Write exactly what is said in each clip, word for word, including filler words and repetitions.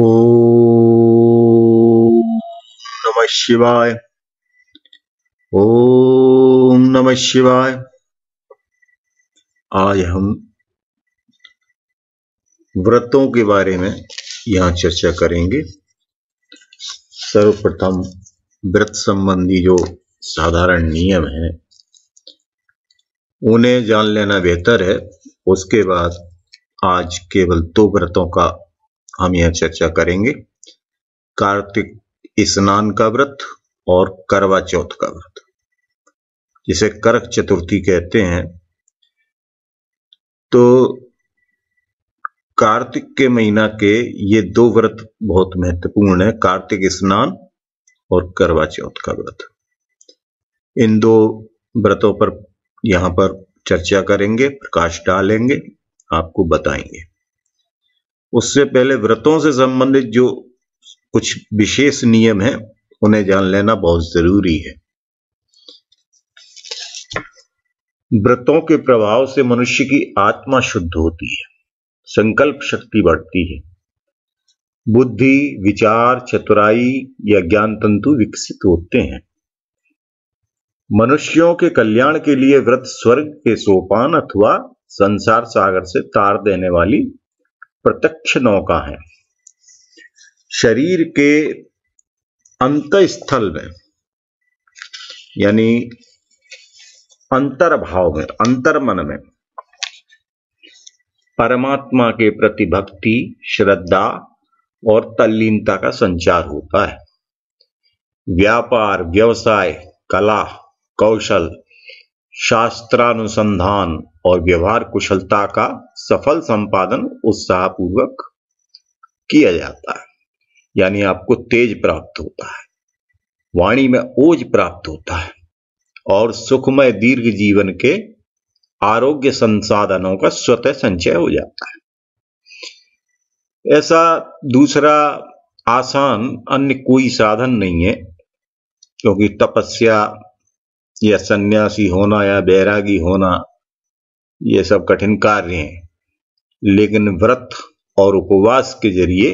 ओम नमः शिवाय, ओम नमः शिवाय। आज हम व्रतों के बारे में यहाँ चर्चा करेंगे। सर्वप्रथम व्रत संबंधी जो साधारण नियम है उन्हें जान लेना बेहतर है। उसके बाद आज केवल दो व्रतों का हम यह चर्चा करेंगे, कार्तिक स्नान का व्रत और करवा चौथ का व्रत, जिसे करक चतुर्थी कहते हैं। तो कार्तिक के महीना के ये दो व्रत बहुत महत्वपूर्ण है, कार्तिक स्नान और करवा चौथ का व्रत। इन दो व्रतों पर यहाँ पर चर्चा करेंगे, प्रकाश डालेंगे, आपको बताएंगे। उससे पहले व्रतों से संबंधित जो कुछ विशेष नियम हैं उन्हें जान लेना बहुत जरूरी है। व्रतों के प्रभाव से मनुष्य की आत्मा शुद्ध होती है, संकल्प शक्ति बढ़ती है, बुद्धि, विचार, चतुराई या ज्ञान तंतु विकसित होते हैं। मनुष्यों के कल्याण के लिए व्रत स्वर्ग के सोपान अथवा संसार सागर से तार देने वाली प्रत्यक्ष नौका है। शरीर के अंतस्थल में यानी अंतर्भाव में, अंतर्मन में परमात्मा के प्रति भक्ति, श्रद्धा और तल्लीनता का संचार होता है। व्यापार, व्यवसाय, कला, कौशल, शास्त्रानुसंधान और व्यवहार कुशलता का सफल संपादन उत्साहपूर्वक किया जाता है, यानी आपको तेज प्राप्त होता है, वाणी में ओज प्राप्त होता है और सुखमय दीर्घ जीवन के आरोग्य संसाधनों का स्वतः संचय हो जाता है। ऐसा दूसरा आसान अन्य कोई साधन नहीं है, क्योंकि तपस्या या सन्यासी होना या बैरागी होना ये सब कठिन कार्य हैं, लेकिन व्रत और उपवास के जरिए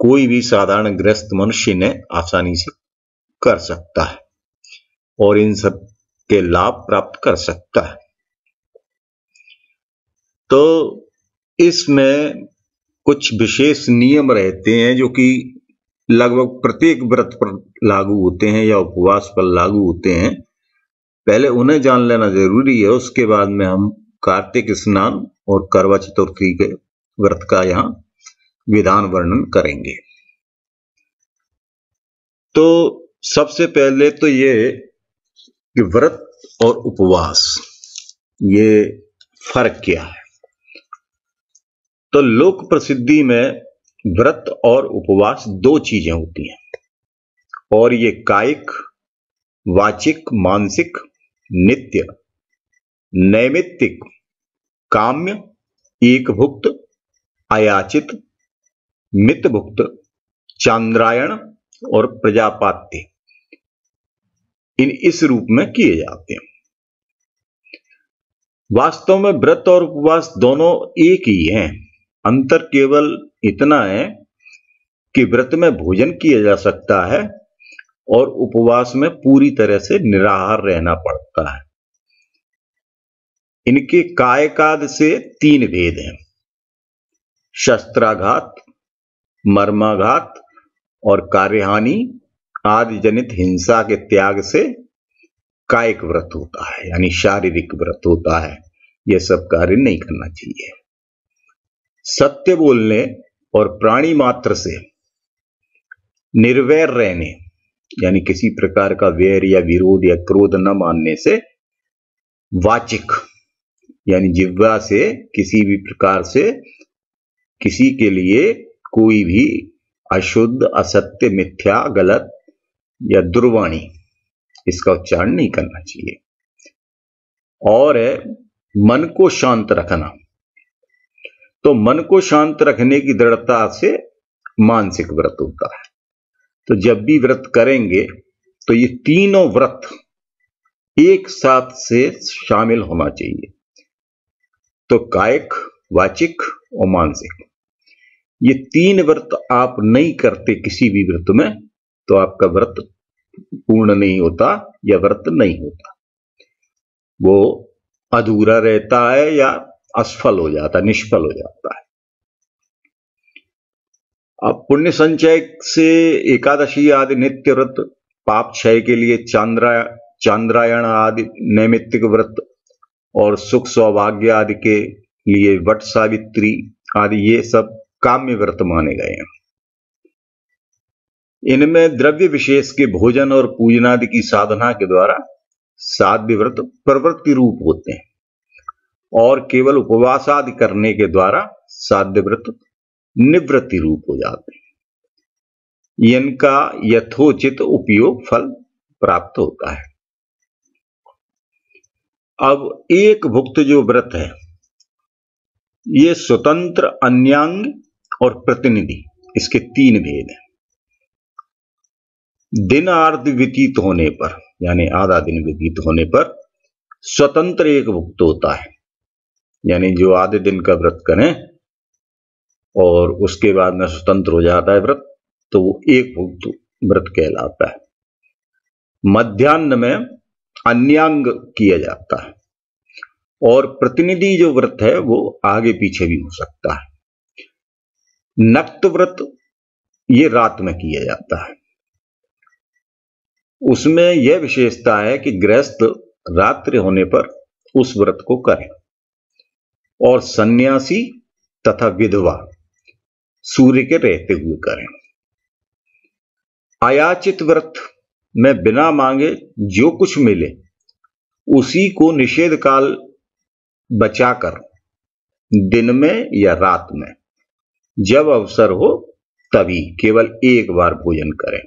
कोई भी साधारण गृहस्थ मनुष्य ने आसानी से कर सकता है और इन सब के लाभ प्राप्त कर सकता है। तो इसमें कुछ विशेष नियम रहते हैं जो कि लगभग प्रत्येक व्रत पर लागू होते हैं या उपवास पर लागू होते हैं। पहले उन्हें जान लेना जरूरी है, उसके बाद में हम कार्तिक स्नान और करवा चतुर्थी के व्रत का यहाँ विधान वर्णन करेंगे। तो सबसे पहले तो ये कि व्रत और उपवास ये फर्क क्या है। तो लोक प्रसिद्धि में व्रत और उपवास दो चीजें होती हैं और ये कायिक, वाचिक, मानसिक, नित्य, नैमित्तिक, काम्य, एकभुक्त, अयाचित, मितभुक्त, चांद्रायण और प्रजापात्य, इन इस रूप में किए जाते हैं। वास्तव में व्रत और उपवास दोनों एक ही हैं, अंतर केवल इतना है कि व्रत में भोजन किया जा सकता है और उपवास में पूरी तरह से निराहार रहना पड़ता है। इनके कायकाद से तीन भेद हैं, शस्त्राघात, मर्माघात और कार्यहानि आदि जनित हिंसा के त्याग से कायिक व्रत होता है, यानी शारीरिक व्रत होता है। यह सब कार्य नहीं करना चाहिए। सत्य बोलने और प्राणी मात्र से निर्वैर रहने, यानी किसी प्रकार का वैर या विरोध या क्रोध न मानने से, वाचिक यानी जिह्वा से किसी भी प्रकार से किसी के लिए कोई भी अशुद्ध, असत्य, मिथ्या, गलत या दुर्वाणी इसका उच्चारण नहीं करना चाहिए। और है मन को शांत रखना, तो मन को शांत रखने की दृढ़ता से मानसिक व्रत होता है। तो जब भी व्रत करेंगे तो ये तीनों व्रत एक साथ से शामिल होना चाहिए, तो कायिक, वाचिक और मानसिक। ये तीन व्रत आप नहीं करते किसी भी व्रत में, तो आपका व्रत पूर्ण नहीं होता या व्रत नहीं होता, वो अधूरा रहता है या असफल हो जाता, निष्फल हो जाता है। अब पुण्य संचय से एकादशी आदि नित्य व्रत, पाप क्षय के लिए चांद्रा चांद्रायण आदि नैमित्तिक व्रत और सुख सौभाग्य आदि के लिए वट सावित्री आदि ये सब काम्य व्रत माने गए हैं। इनमें द्रव्य विशेष के भोजन और पूजन आदि की साधना के द्वारा साध्य व्रत प्रवृत्ति रूप होते हैं और केवल उपवास आदि करने के द्वारा साध्य व्रत निवृत्ति रूप हो जाते हैं। इनका यथोचित उपयोग फल प्राप्त होता है। अब एक भुक्त जो व्रत है, ये स्वतंत्र, अन्यांग और प्रतिनिधि, इसके तीन भेद हैं। दिन आर्ध व्यतीत होने पर यानी आधा दिन व्यतीत होने पर स्वतंत्र एक भुक्त होता है, यानी जो आधे दिन का व्रत करें और उसके बाद में स्वतंत्र हो जाता है व्रत, तो वो एक भुक्त व्रत कहलाता है। मध्यान्ह में अन्यांग किया जाता है और प्रतिनिधि जो व्रत है वो आगे पीछे भी हो सकता है। नक्त व्रत ये रात में किया जाता है, उसमें यह विशेषता है कि गृहस्थ रात्रि होने पर उस व्रत को करें और सन्यासी तथा विधवा सूर्य के रहते हुए करें। अयाचित व्रत में बिना मांगे जो कुछ मिले उसी को निषेध काल बचाकर दिन में या रात में जब अवसर हो तभी केवल एक बार भोजन करें।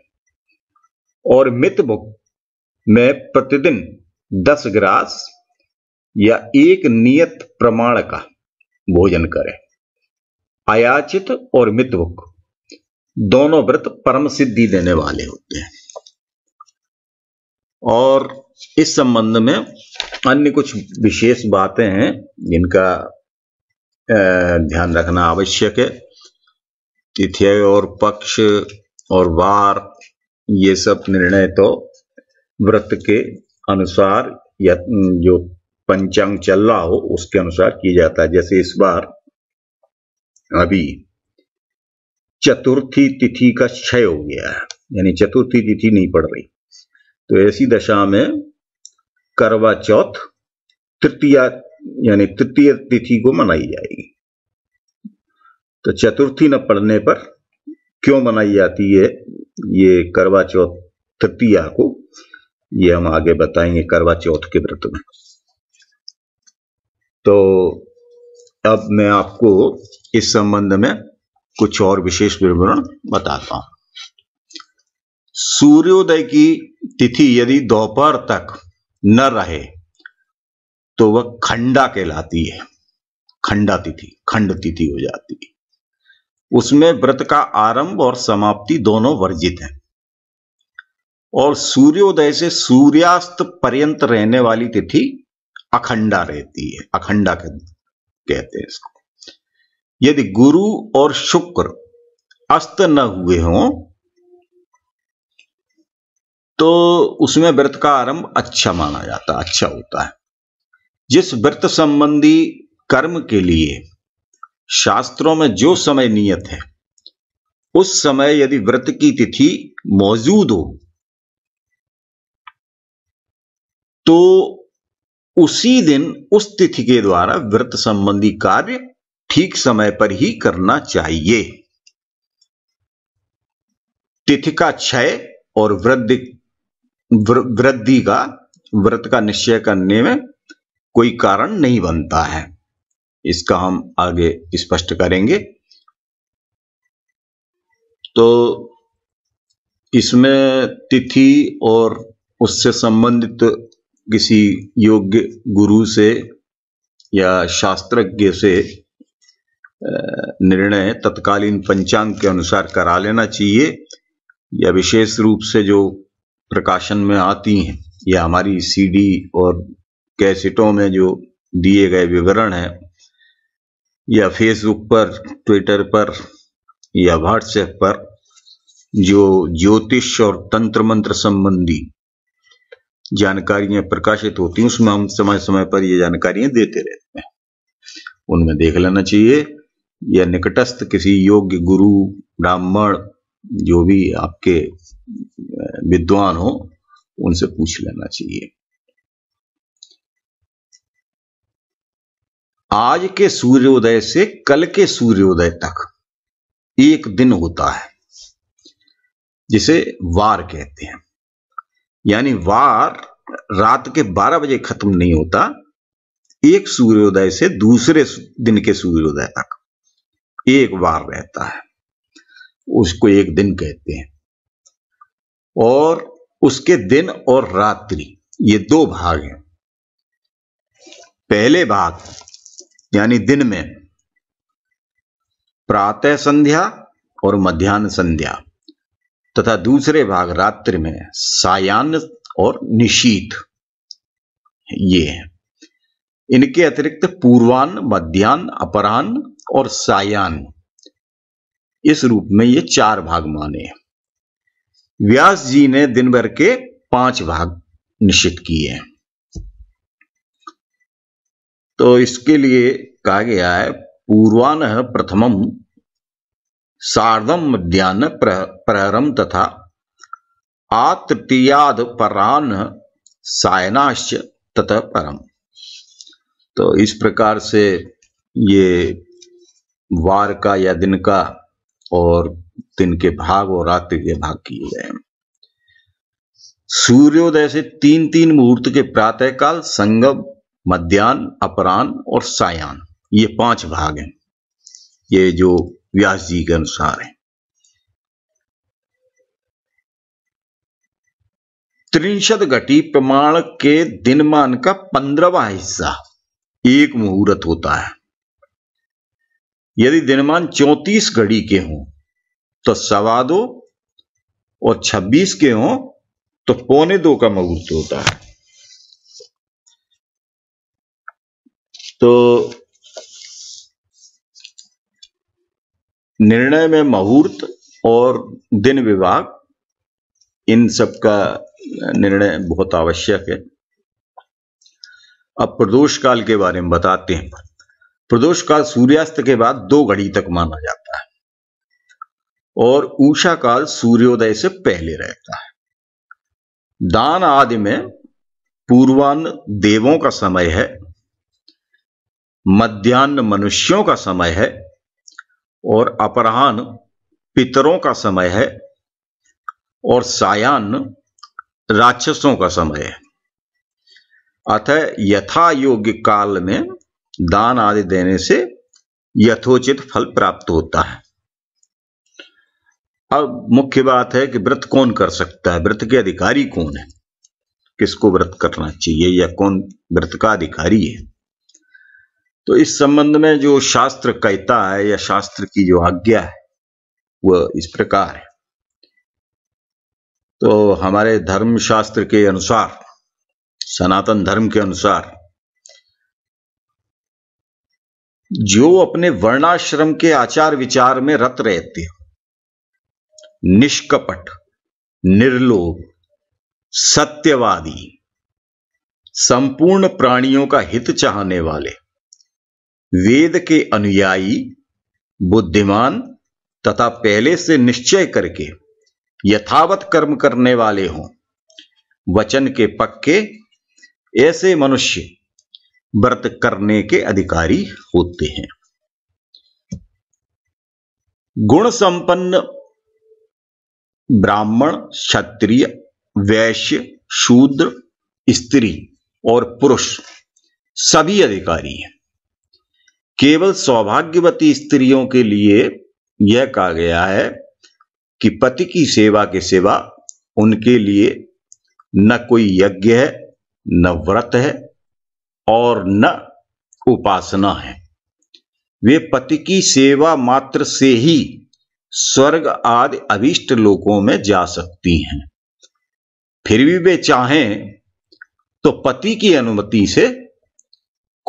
और मित भुक्त में प्रतिदिन दस ग्रास या एक नियत प्रमाण का भोजन करें। आयाचित और मित भुक्त दोनों व्रत परम सिद्धि देने वाले होते हैं। और इस संबंध में अन्य कुछ विशेष बातें हैं जिनका ध्यान रखना आवश्यक है। तिथि और पक्ष और वार ये सब निर्णय तो व्रत के अनुसार या जो पंचांग चल रहा हो उसके अनुसार किया जाता है। जैसे इस बार अभी चतुर्थी तिथि का क्षय हो गया है, यानी चतुर्थी तिथि नहीं पड़ रही, तो ऐसी दशा में करवा चौथ तृतीया यानी तृतीय तिथि को मनाई जाएगी। तो चतुर्थी न पड़ने पर क्यों मनाई जाती है ये करवा चौथ तृतीया को, ये हम आगे बताएंगे करवा चौथ के व्रत में। तो अब मैं आपको इस संबंध में कुछ और विशेष विवरण बताता हूं। सूर्योदय की तिथि यदि दोपहर तक न रहे तो वह खंडा कहलाती है, खंडा तिथि, खंड तिथि हो जाती है। उसमें व्रत का आरंभ और समाप्ति दोनों वर्जित हैं। और सूर्योदय से सूर्यास्त पर्यंत रहने वाली तिथि अखंडा रहती है, अखंडा कहते हैं इसको। यदि गुरु और शुक्र अस्त न हुए हों तो उसमें व्रत का आरंभ अच्छा माना जाता, अच्छा होता है। जिस व्रत संबंधी कर्म के लिए शास्त्रों में जो समय नियत है उस समय यदि व्रत की तिथि मौजूद हो तो उसी दिन उस तिथि के द्वारा व्रत संबंधी कार्य ठीक समय पर ही करना चाहिए। तिथि का क्षय और वृद्धि वृद्धि का व्रत का निश्चय करने में कोई कारण नहीं बनता है, इसका हम आगे स्पष्ट करेंगे। तो इसमें तिथि और उससे संबंधित किसी योग्य गुरु से या शास्त्रज्ञ से निर्णय तत्कालीन पंचांग के अनुसार करा लेना चाहिए, या विशेष रूप से जो प्रकाशन में आती हैं या हमारी सीडी और कैसेटों में जो दिए गए विवरण हैं या फेसबुक पर, ट्विटर पर या व्हाट्सएप पर जो ज्योतिष और तंत्र मंत्र संबंधी जानकारियां प्रकाशित होती हैं, उसमें हम समय समय पर ये जानकारियां देते रहते हैं। उनमें देख लेना चाहिए या निकटस्थ किसी योग्य गुरु ब्राह्मण जो भी आपके विद्वान हो उनसे पूछ लेना चाहिए। आज के सूर्योदय से कल के सूर्योदय तक एक दिन होता है जिसे वार कहते हैं, यानी वार रात के बारह बजे खत्म नहीं होता, एक सूर्योदय से दूसरे दिन के सूर्योदय तक एक वार रहता है, उसको एक दिन कहते हैं। और उसके दिन और रात्रि ये दो भाग हैं। पहले भाग यानी दिन में प्रातः संध्या और मध्याह्न संध्या तथा दूसरे भाग रात्रि में सायाह्न और निशीथ, ये है। इनके अतिरिक्त पूर्वाह्न, मध्याह्न, अपराह्न और सायाह्न इस रूप में ये चार भाग माने हैं। व्यास जी ने दिन भर के पांच भाग निश्चित किए हैं। तो इसके लिए कहा गया है पूर्वान्ह प्रथमम सार्धम मध्यान्ह प्रहरम तथा आतृतीयाद परान्ह सायनाश्च तथा परम। तो इस प्रकार से ये वार का या दिन का और दिन के भाग और रात्रि के भाग किए गए हैं। सूर्योदय से तीन तीन मुहूर्त के प्रातःकाल, संगम, मध्यान्ह, अपराह्न और सायाह्न ये पांच भाग हैं, ये जो व्यास जी के अनुसार है। त्रिंशत घटी प्रमाण के दिनमान का पंद्रहवां हिस्सा एक मुहूर्त होता है। यदि दिनमान चौंतीस घड़ी के हों तो सवा दो और छब्बीस के हों तो पौने दो का मुहूर्त होता है। तो निर्णय में मुहूर्त और दिन विभाग इन सब का निर्णय बहुत आवश्यक है। अब प्रदोष काल के बारे में बताते हैं। प्रदोष काल सूर्यास्त के बाद दो घड़ी तक माना जाता है और उषा काल सूर्योदय से पहले रहता है। दान आदि में पूर्वान्न देवों का समय है, मध्यान्ह मनुष्यों का समय है और अपराह्न पितरों का समय है और सायाह्न राक्षसों का समय है। अतः यथा योग्य काल में दान आदि देने से यथोचित फल प्राप्त होता है। अब मुख्य बात है कि व्रत कौन कर सकता है, व्रत के अधिकारी कौन है, किसको व्रत करना चाहिए या कौन व्रत का अधिकारी है। तो इस संबंध में जो शास्त्र कहता है या शास्त्र की जो आज्ञा है वह इस प्रकार है। तो हमारे धर्म शास्त्र के अनुसार, सनातन धर्म के अनुसार, जो अपने वर्णाश्रम के आचार विचार में रत रहते हो, निष्कपट, निर्लोभ, सत्यवादी, संपूर्ण प्राणियों का हित चाहने वाले, वेद के अनुयायी, बुद्धिमान तथा पहले से निश्चय करके यथावत कर्म करने वाले हों, वचन के पक्के, ऐसे मनुष्य व्रत करने के अधिकारी होते हैं। गुण संपन्न ब्राह्मण, क्षत्रिय, वैश्य, शूद्र, स्त्री और पुरुष सभी अधिकारी हैं। केवल सौभाग्यवती स्त्रियों के लिए यह कहा गया है कि पति की सेवा के सिवा उनके लिए न कोई यज्ञ है, न व्रत है और न उपासना है। वे पति की सेवा मात्र से ही स्वर्ग आदि अभीष्ट लोकों में जा सकती हैं। फिर भी वे चाहें तो पति की अनुमति से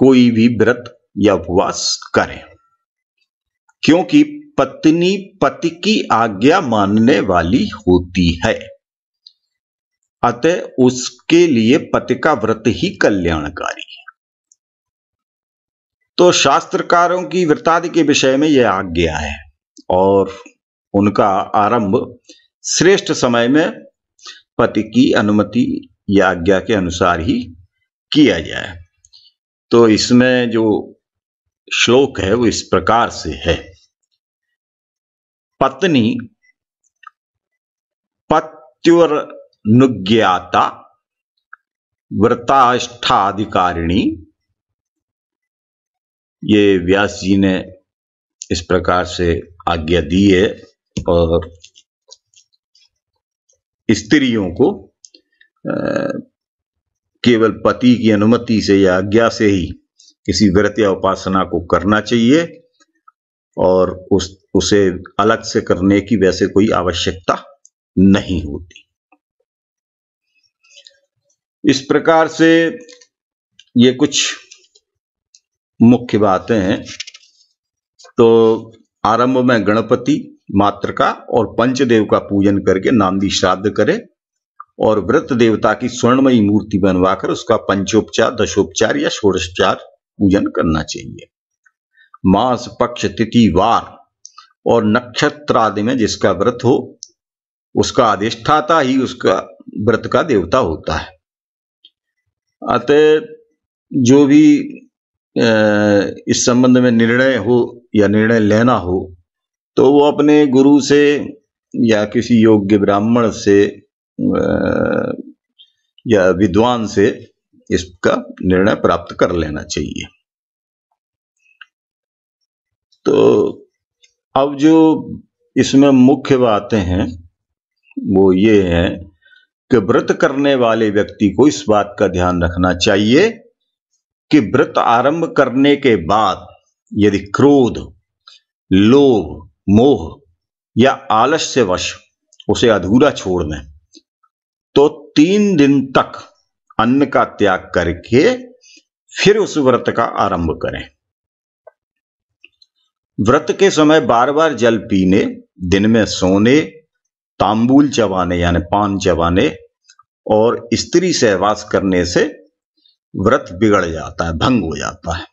कोई भी व्रत या उपवास करें, क्योंकि पत्नी पति की आज्ञा मानने वाली होती है, अतः उसके लिए पति का व्रत ही कल्याणकारी है। तो शास्त्रकारों की व्रतादि के विषय में यह आज्ञा है और उनका आरंभ श्रेष्ठ समय में पति की अनुमति या आज्ञा के अनुसार ही किया जाए। तो इसमें जो श्लोक है वो इस प्रकार से है। पत्नी पत्युरनुज्ञाता व्रताष्ठाधिकारिणी, ये व्यास जी ने इस प्रकार से आज्ञा दी है और स्त्रियों को केवल पति की अनुमति से या आज्ञा से ही किसी व्रत या उपासना को करना चाहिए और उस उसे अलग से करने की वैसे कोई आवश्यकता नहीं होती। इस प्रकार से ये कुछ मुख्य बातें हैं। तो आरंभ में गणपति मात्र का और पंचदेव का पूजन करके नांदी श्राद्ध करे और व्रत देवता की स्वर्णमयी मूर्ति बनवाकर उसका पंचोपचार, दशोपचार या षोडशोपचार पूजन करना चाहिए। मास, पक्ष, तिथि, वार और नक्षत्र आदि में जिसका व्रत हो उसका अधिष्ठाता ही उसका व्रत का देवता होता है। अतः जो भी इस संबंध में निर्णय हो या निर्णय लेना हो तो वो अपने गुरु से या किसी योग्य ब्राह्मण से या विद्वान से इसका निर्णय प्राप्त कर लेना चाहिए। तो अब जो इसमें मुख्य बातें हैं वो ये हैं कि व्रत करने वाले व्यक्ति को इस बात का ध्यान रखना चाहिए कि व्रत आरंभ करने के बाद यदि क्रोध, लोभ, मोह या आलस से वश उसे अधूरा छोड़ दें तो तीन दिन तक अन्न का त्याग करके फिर उस व्रत का आरंभ करें। व्रत के समय बार बार जल पीने, दिन में सोने, तांबूल चबाने यानी पान चबाने और स्त्री सहवास करने से व्रत बिगड़ जाता है, भंग हो जाता है।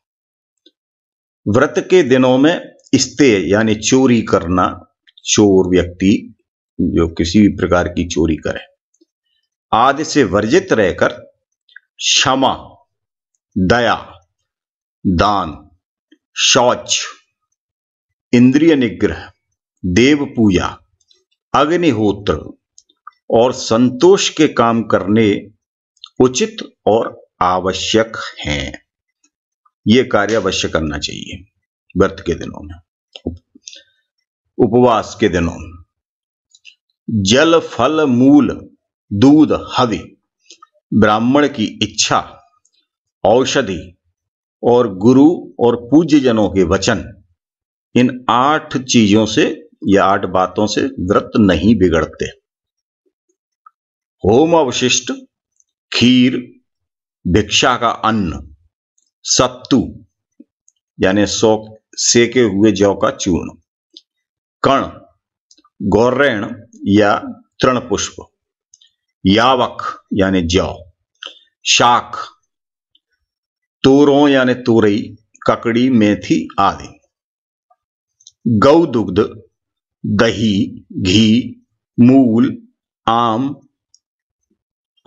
व्रत के दिनों में स्तेय यानी चोरी करना, चोर व्यक्ति जो किसी भी प्रकार की चोरी करे आदि से वर्जित रहकर क्षमा, दया, दान, शौच, इंद्रिय निग्रह, देव पूजा, अग्निहोत्र और संतोष के काम करने उचित और आवश्यक हैं। ये कार्य अवश्य करना चाहिए व्रत के दिनों में, उपवास के दिनों में। जल, फल, मूल, दूध, हवि, ब्राह्मण की इच्छा, औषधि और गुरु और पूज्य जनों के वचन, इन आठ चीजों से या आठ बातों से व्रत नहीं बिगड़ते। होम अवशिष्ट, खीर, भिक्षा का अन्न, सत्तू यानी सौ सेके हुए जौ का चूर्ण, कण, गौरेण या तृणपुष्प, यावक यानी जौ, शाक, तोरों यानी तोरई, ककड़ी, मेथी आदि, गौ दुग्ध, दही, घी, मूल, आम,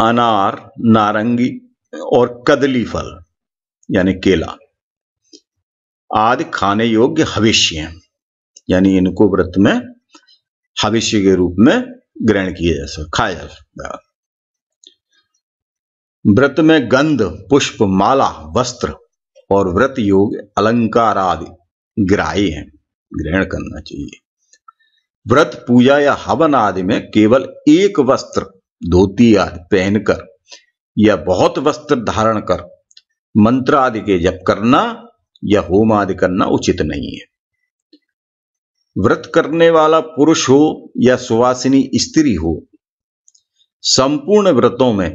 अनार, नारंगी और कदली फल यानी केला आदि खाने योग्य हविष्य हैं, यानी इनको व्रत में हविष्य के रूप में ग्रहण किया जा सकता, खाया जा सकता। व्रत में गंध, पुष्प, माला, वस्त्र और व्रत योग्य अलंकार आदि ग्राह्य हैं, ग्रहण करना चाहिए। व्रत पूजा या हवन आदि में केवल एक वस्त्र, धोती आदि पहनकर या बहुत वस्त्र धारण कर मंत्र आदि के जप करना या होम आदि करना उचित नहीं है। व्रत करने वाला पुरुष हो या सुवासिनी स्त्री हो, संपूर्ण व्रतों में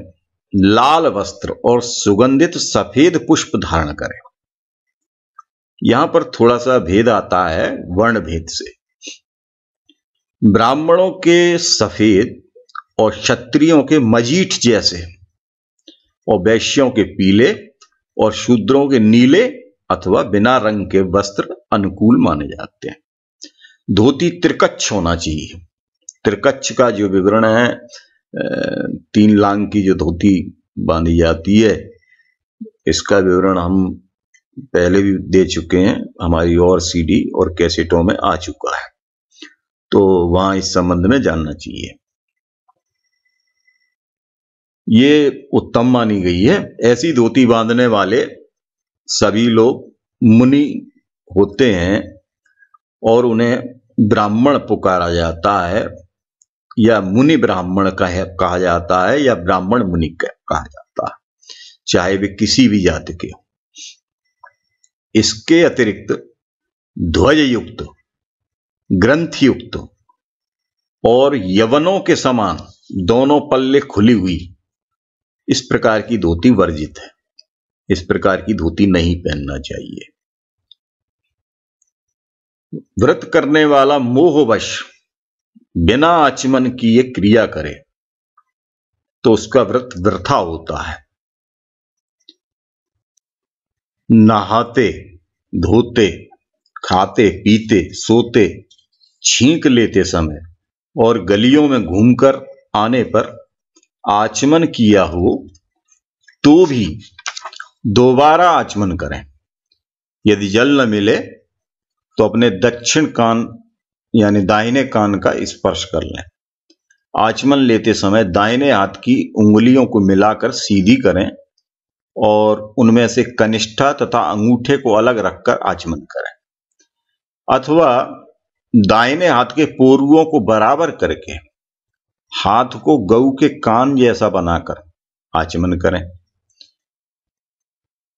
लाल वस्त्र और सुगंधित सफेद पुष्प धारण करें। यहां पर थोड़ा सा भेद आता है वर्ण भेद से। ब्राह्मणों के सफेद और क्षत्रियों के मजीठ जैसे और वैश्यों के पीले और शूद्रों के नीले अथवा बिना रंग के वस्त्र अनुकूल माने जाते हैं। धोती त्रिकच्छ होना चाहिए। त्रिकच्छ का जो विवरण है, तीन लांग की जो धोती बांधी जाती है, इसका विवरण हम पहले भी दे चुके हैं, हमारी और सीडी और कैसेटों में आ चुका है, तो वहां इस संबंध में जानना चाहिए। ये उत्तम मानी गई है। ऐसी धोती बांधने वाले सभी लोग मुनि होते हैं और उन्हें ब्राह्मण पुकारा जाता है, या मुनि ब्राह्मण कहा जाता है, या ब्राह्मण मुनि कहा जाता है, चाहे वे किसी भी जाति के हो। इसके अतिरिक्त ध्वज युक्त, ग्रंथ युक्त और यवनों के समान दोनों पल्ले खुली हुई इस प्रकार की धोती वर्जित है। इस प्रकार की धोती नहीं पहनना चाहिए। व्रत करने वाला मोहवश बिना आचमन किए क्रिया करे तो उसका व्रत व्यर्था होता है। नहाते, धोते, खाते, पीते, सोते, छींक लेते समय और गलियों में घूमकर आने पर आचमन किया हो तो भी दोबारा आचमन करें। यदि जल न मिले तो अपने दक्षिण कान यानी दाहिने कान का स्पर्श कर लें। आचमन लेते समय दाहिने हाथ की उंगलियों को मिलाकर सीधी करें और उनमें से कनिष्ठा तथा अंगूठे को अलग रखकर आचमन करें, अथवा दाहिने हाथ के पोरुओं को बराबर करके हाथ को गऊ के कान जैसा बनाकर आचमन करें।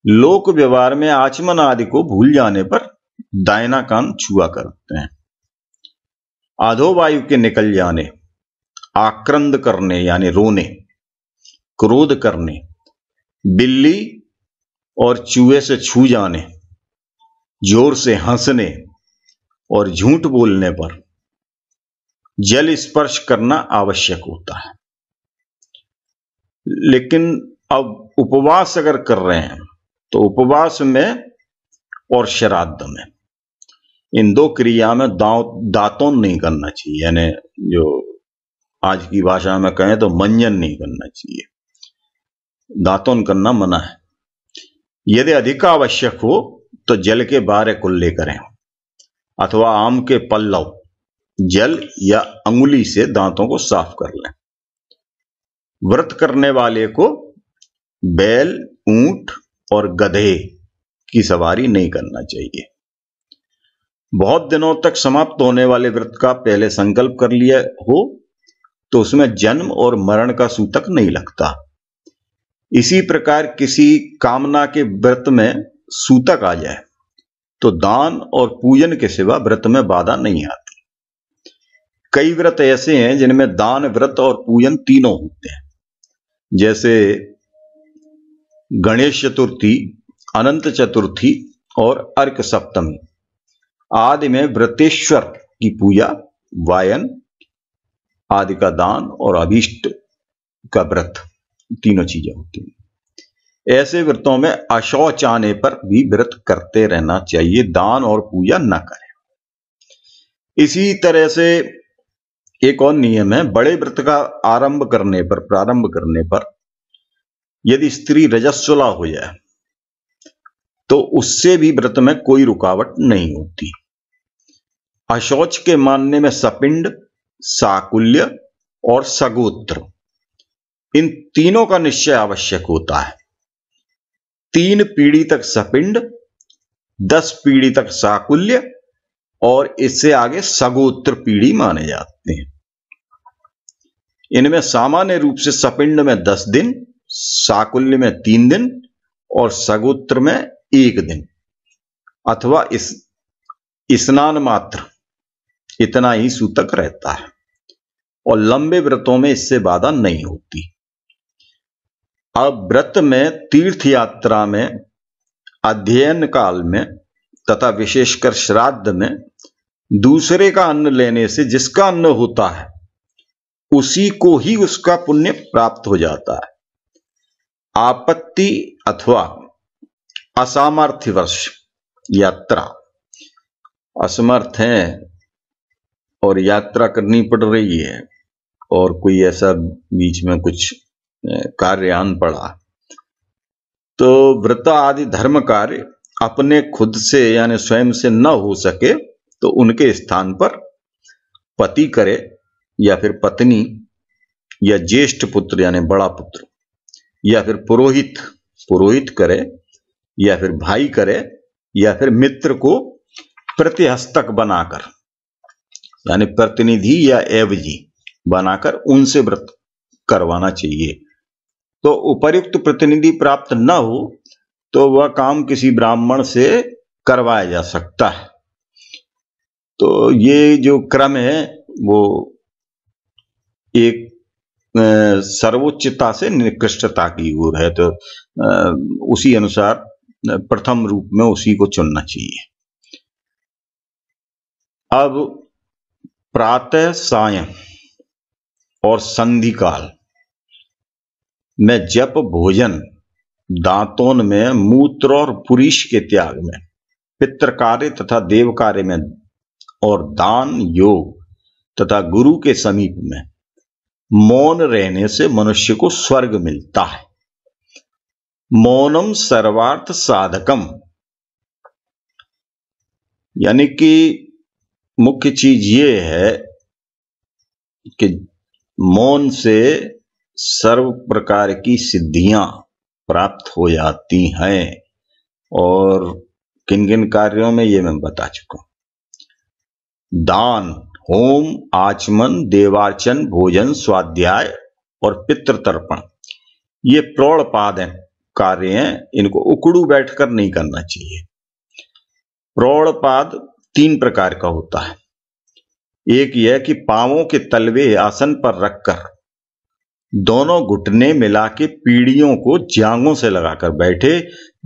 लोक व्यवहार में आचमन आदि को भूल जाने पर दाहिना कान छुआ करते हैं। अधोवायु के निकल जाने, आक्रंद करने यानी रोने, क्रोध करने, बिल्ली और चूहे से छू जाने, जोर से हंसने और झूठ बोलने पर जल स्पर्श करना आवश्यक होता है। लेकिन अब उपवास अगर कर रहे हैं तो उपवास में और श्राद्ध में इन दो क्रिया में दातों नहीं करना चाहिए, यानी जो आज की भाषा में कहें तो मंजन नहीं करना चाहिए। दातों करना मना है। यदि अधिक आवश्यक हो तो जल के बारह कुल्ले करें अथवा आम के पल्लव जल या अंगुली से दांतों को साफ कर लें। व्रत करने वाले को बैल, ऊंट और गधे की सवारी नहीं करना चाहिए। बहुत दिनों तक समाप्त होने वाले व्रत का पहले संकल्प कर लिया हो तो उसमें जन्म और मरण का सूतक नहीं लगता। इसी प्रकार किसी कामना के व्रत में सूतक आ जाए तो दान और पूजन के सिवा व्रत में बाधा नहीं आती। कई व्रत ऐसे हैं जिनमें दान, व्रत और पूजन तीनों होते हैं, जैसे गणेश चतुर्थी, अनंत चतुर्थी और अर्क सप्तमी आदि में व्रतेश्वर की पूजा, वायन आदि का दान और अभीष्ट का व्रत, तीनों चीजें होती हैं। ऐसे व्रतों में अशौच आने पर भी व्रत करते रहना चाहिए, दान और पूजा न करें। इसी तरह से एक और नियम है, बड़े व्रत का आरंभ करने पर प्रारंभ करने पर यदि स्त्री रजस्वला हो जाए तो उससे भी व्रत में कोई रुकावट नहीं होती। अशौच के मानने में सपिंड, साकुल्य और सगोत्र इन तीनों का निश्चय आवश्यक होता है। तीन पीढ़ी तक सपिंड, दस पीढ़ी तक साकुल्य और इससे आगे सगोत्र पीढ़ी माने जाते हैं। इनमें सामान्य रूप से सपिंड में दस दिन, साकुल्य में तीन दिन और सगोत्र में एक दिन अथवा इस स्नान मात्र इतना ही सूतक रहता है और लंबे व्रतों में इससे बाधा नहीं होती। अब व्रत में तीर्थ यात्रा में, अध्ययन काल में तथा विशेषकर श्राद्ध में दूसरे का अन्न लेने से जिसका अन्न होता है उसी को ही उसका पुण्य प्राप्त हो जाता है। आपत्ति अथवा असामर्थ्यवश यात्रा, असमर्थ है और यात्रा करनी पड़ रही है और कोई ऐसा बीच में कुछ कार्य आन पड़ा, तो व्रत आदि धर्म कार्य अपने खुद से यानी स्वयं से न हो सके तो उनके स्थान पर पति करे या फिर पत्नी या ज्येष्ठ पुत्र यानी बड़ा पुत्र या फिर पुरोहित पुरोहित करे या फिर भाई करे या फिर मित्र को प्रतिहस्तक बनाकर यानी प्रतिनिधि या एवजी बनाकर उनसे व्रत करवाना चाहिए। तो उपयुक्त प्रतिनिधि प्राप्त न हो तो वह काम किसी ब्राह्मण से करवाया जा सकता है। तो ये जो क्रम है वो एक सर्वोच्चता से निकृष्टता की ओर है, तो उसी अनुसार प्रथम रूप में उसी को चुनना चाहिए। अब प्रातः सायं और संधि काल में जप भोजन दांतोन में मूत्र और पुरीष के त्याग में पितृ कार्य तथा देव कार्य में और दान योग तथा गुरु के समीप में मौन रहने से मनुष्य को स्वर्ग मिलता है। मौनम सर्वार्थ साधकम, यानी कि मुख्य चीज ये है कि मौन से सर्व प्रकार की सिद्धियां प्राप्त हो जाती हैं और किन किन कार्यों में ये मैं बता चुका हूं। दान, होम, आचमन, देवार्चन, भोजन, स्वाध्याय और पितृतर्पण ये प्रौढ़पाद कार्य हैं, इनको उकड़ू बैठकर नहीं करना चाहिए। प्रौढ़पाद तीन प्रकार का होता है। एक यह कि पांवों के तलवे आसन पर रखकर दोनों घुटने मिला के पीढ़ियों को जांघों से लगाकर बैठे।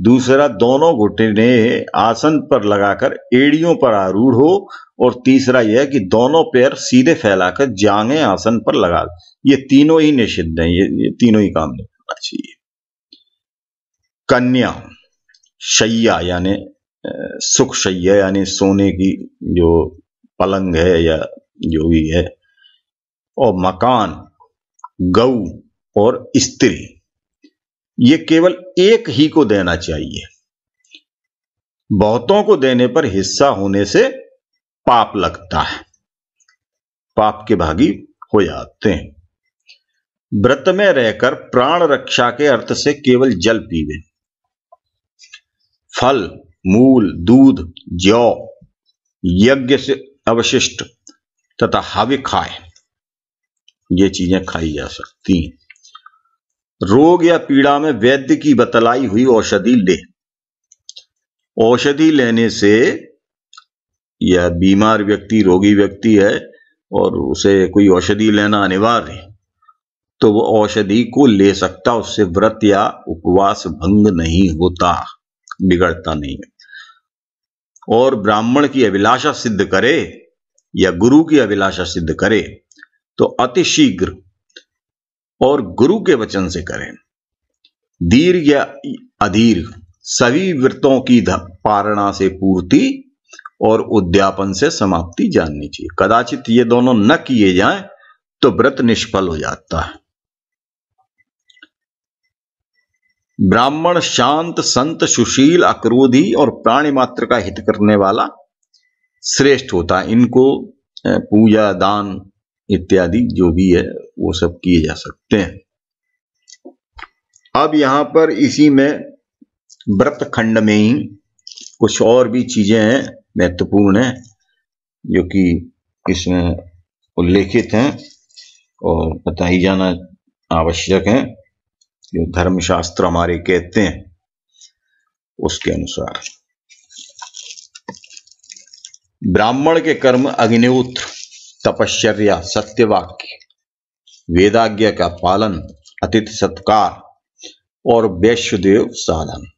दूसरा, दोनों घुटने आसन पर लगाकर एड़ियों पर आरूढ़ हो। और तीसरा यह कि दोनों पैर सीधे फैलाकर जांघें आसन पर लगा। ये तीनों ही निषिद्ध हैं, ये, ये तीनों ही काम नहीं करना चाहिए। कन्या शैया यानी सुख शैया यानी सोने की जो पलंग है या जो भी है, और मकान, गौ और स्त्री, ये केवल एक ही को देना चाहिए। बहुतों को देने पर हिस्सा होने से पाप लगता है, पाप के भागी हो जाते हैं। व्रत में रहकर प्राण रक्षा के अर्थ से केवल जल पीवे, फल, मूल, दूध, जौ, यज्ञ से अवशिष्ट तथा हवि खाए, ये चीजें खाई जा सकती हैं। रोग या पीड़ा में वैद्य की बतलाई हुई औषधि ले, औषधि लेने से या बीमार व्यक्ति, रोगी व्यक्ति है और उसे कोई औषधि लेना अनिवार्य है तो वो औषधि को ले सकता, उससे व्रत या उपवास भंग नहीं होता, बिगड़ता नहीं है। और ब्राह्मण की अभिलाषा सिद्ध करे या गुरु की अभिलाषा सिद्ध करे तो अति शीघ्र और गुरु के वचन से करें। दीर्घ या अदीर्घ सभी व्रतों की पारणा से पूर्ति और उद्यापन से समाप्ति जाननी चाहिए। कदाचित ये दोनों न किए जाएं तो व्रत निष्फल हो जाता है। ब्राह्मण शांत, संत, सुशील, अक्रोधी और प्राणी मात्र का हित करने वाला श्रेष्ठ होता है। इनको पूजा, दान इत्यादि जो भी है वो सब किए जा सकते हैं। अब यहां पर इसी में व्रत खंड में ही कुछ और भी चीजें हैं महत्वपूर्ण हैं जो कि इसमें उल्लेखित हैं और पता ही जाना आवश्यक है, जो धर्मशास्त्र हमारे कहते हैं उसके अनुसार। ब्राह्मण के कर्म अग्निहोत्र, तपश्चर्या, सत्यवाक्य, वेदाज्ञा का पालन, अतिथि सत्कार और वैश्वदेव साधन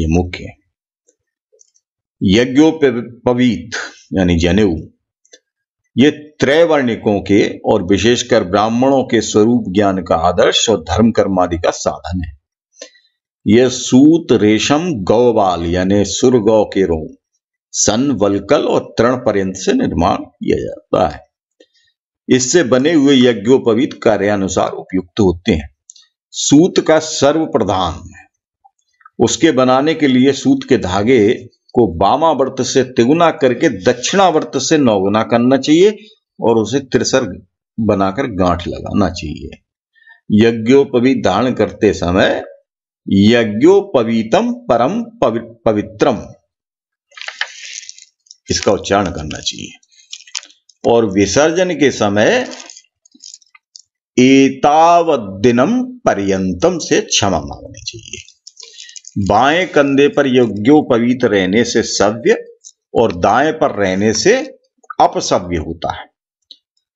ये मुख्य है। यज्ञोपवीत यानी जनेऊ ये त्रैवर्णिकों के और विशेषकर ब्राह्मणों के स्वरूप ज्ञान का आदर्श और धर्म कर्मादि का साधन है। यह सूत, रेशम, गौबाल यानी सुर गौ के रोम, सन, वलकल और तृण पर्यंत से निर्माण किया जाता है। इससे बने हुए यज्ञोपवीत कार्यानुसार उपयुक्त होते हैं। सूत का सर्व प्रधान है। उसके बनाने के लिए सूत के धागे को वामावर्त से तिगुना करके दक्षिणावर्त से नौगुना करना चाहिए और उसे त्रिसर बनाकर गांठ लगाना चाहिए। यज्ञोपवीत धारण करते समय यज्ञोपवीतम परम पवित्रम इसका उच्चारण करना चाहिए और विसर्जन के समय एतावद्दिनम पर्यंतम से क्षमा मांगनी चाहिए। बाएं कंधे पर यज्ञोपवीत रहने से सव्य और दाएं पर रहने से अपसव्य होता है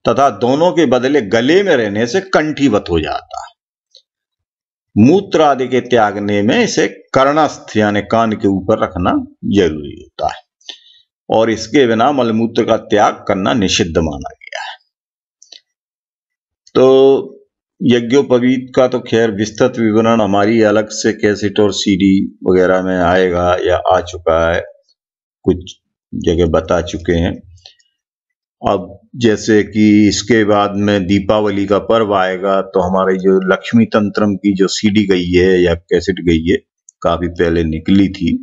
तथा दोनों के बदले गले में रहने से कंठीवत हो जाता है। मूत्र आदि के त्यागने में इसे कर्णस्थ यानी कान के ऊपर रखना जरूरी होता है और इसके बिना मलमूत्र का त्याग करना निषिद्ध माना गया है। तो यज्ञोपवीत का तो खैर विस्तृत विवरण हमारी अलग से कैसेट और सीडी वगैरह में आएगा या आ चुका है, कुछ जगह बता चुके हैं। अब जैसे कि इसके बाद में दीपावली का पर्व आएगा तो हमारे जो लक्ष्मी तंत्रम की जो सीडी गई है या कैसेट गई है, काफी पहले निकली थी,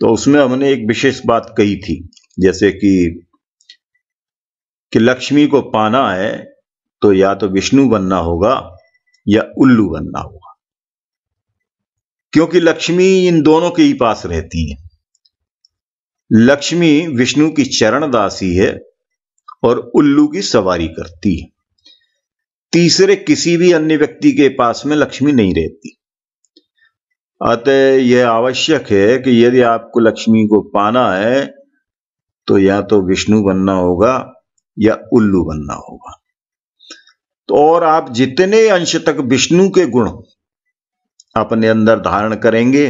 तो उसमें हमने एक विशेष बात कही थी जैसे कि, कि लक्ष्मी को पाना है तो या तो विष्णु बनना होगा या उल्लू बनना होगा, क्योंकि लक्ष्मी इन दोनों के ही पास रहती है। लक्ष्मी विष्णु की चरण दासी है और उल्लू की सवारी करती है। तीसरे किसी भी अन्य व्यक्ति के पास में लक्ष्मी नहीं रहती। अतः यह आवश्यक है कि यदि आपको लक्ष्मी को पाना है तो या तो विष्णु बनना होगा या उल्लू बनना होगा। और आप जितने अंश तक विष्णु के गुण अपने अंदर धारण करेंगे,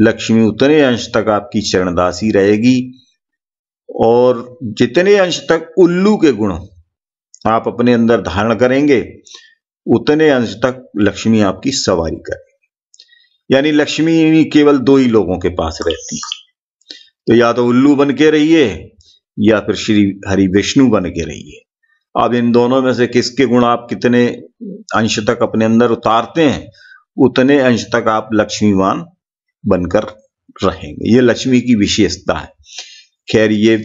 लक्ष्मी उतने अंश तक आपकी चरणदासी रहेगी और जितने अंश तक उल्लू के गुण आप अपने अंदर धारण करेंगे उतने अंश तक लक्ष्मी आपकी सवारी करेगी। यानी लक्ष्मी केवल दो ही लोगों के पास रहती, तो या तो उल्लू बन के रहिए या फिर श्री हरि विष्णु बन के रहिए। अब इन दोनों में से किसके गुण आप कितने अंश तक अपने अंदर उतारते हैं, उतने अंश तक आप लक्ष्मीवान बनकर रहेंगे। ये लक्ष्मी की विशेषता है। खैर ये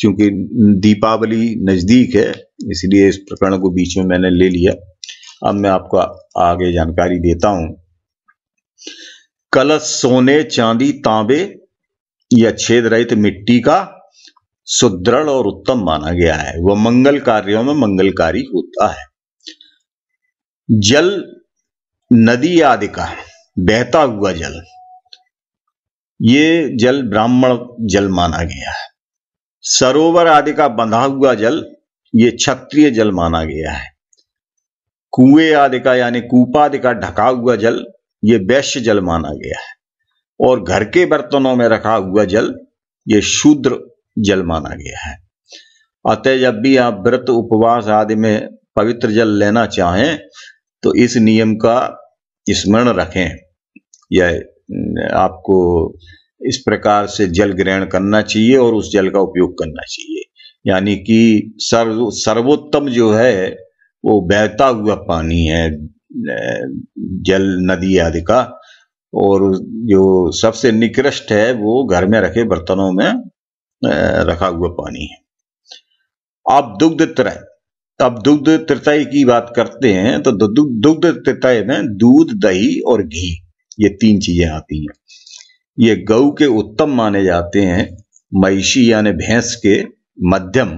चूंकि दीपावली नजदीक है इसलिए इस प्रकरण को बीच में मैंने ले लिया। अब मैं आपको आगे जानकारी देता हूं। कलश सोने, चांदी, तांबे या छेद रहित मिट्टी का सुदृढ़ और उत्तम माना गया है। वह मंगल कार्यों में मंगलकारी होता है। जल, नदी आदि का बहता हुआ जल, ये जल ब्राह्मण जल माना गया है। सरोवर आदि का बंधा हुआ जल, ये क्षत्रिय जल माना गया है। कुएं आदि का यानी कूपा आदि का ढका हुआ जल, ये वैश्य जल माना गया है। और घर के बर्तनों में रखा हुआ जल, ये शूद्र जल माना गया है। अतः जब भी आप व्रत, उपवास आदि में पवित्र जल लेना चाहें तो इस नियम का स्मरण रखें। यह आपको इस प्रकार से जल ग्रहण करना चाहिए और उस जल का उपयोग करना चाहिए। यानी कि सर्व सर्वोत्तम जो है वो बहता हुआ पानी है, जल नदी आदि का, और जो सबसे निकृष्ट है वो घर में रखे बर्तनों में रखा हुआ पानी है। अब दुग्ध त्रय, अब दुग्ध त्रय की बात करते हैं तो दुग्ध त्रय में दूध, दही और घी, ये तीन चीजें आती हैं। ये गऊ के उत्तम माने जाते हैं, महिषी यानी भैंस के मध्यम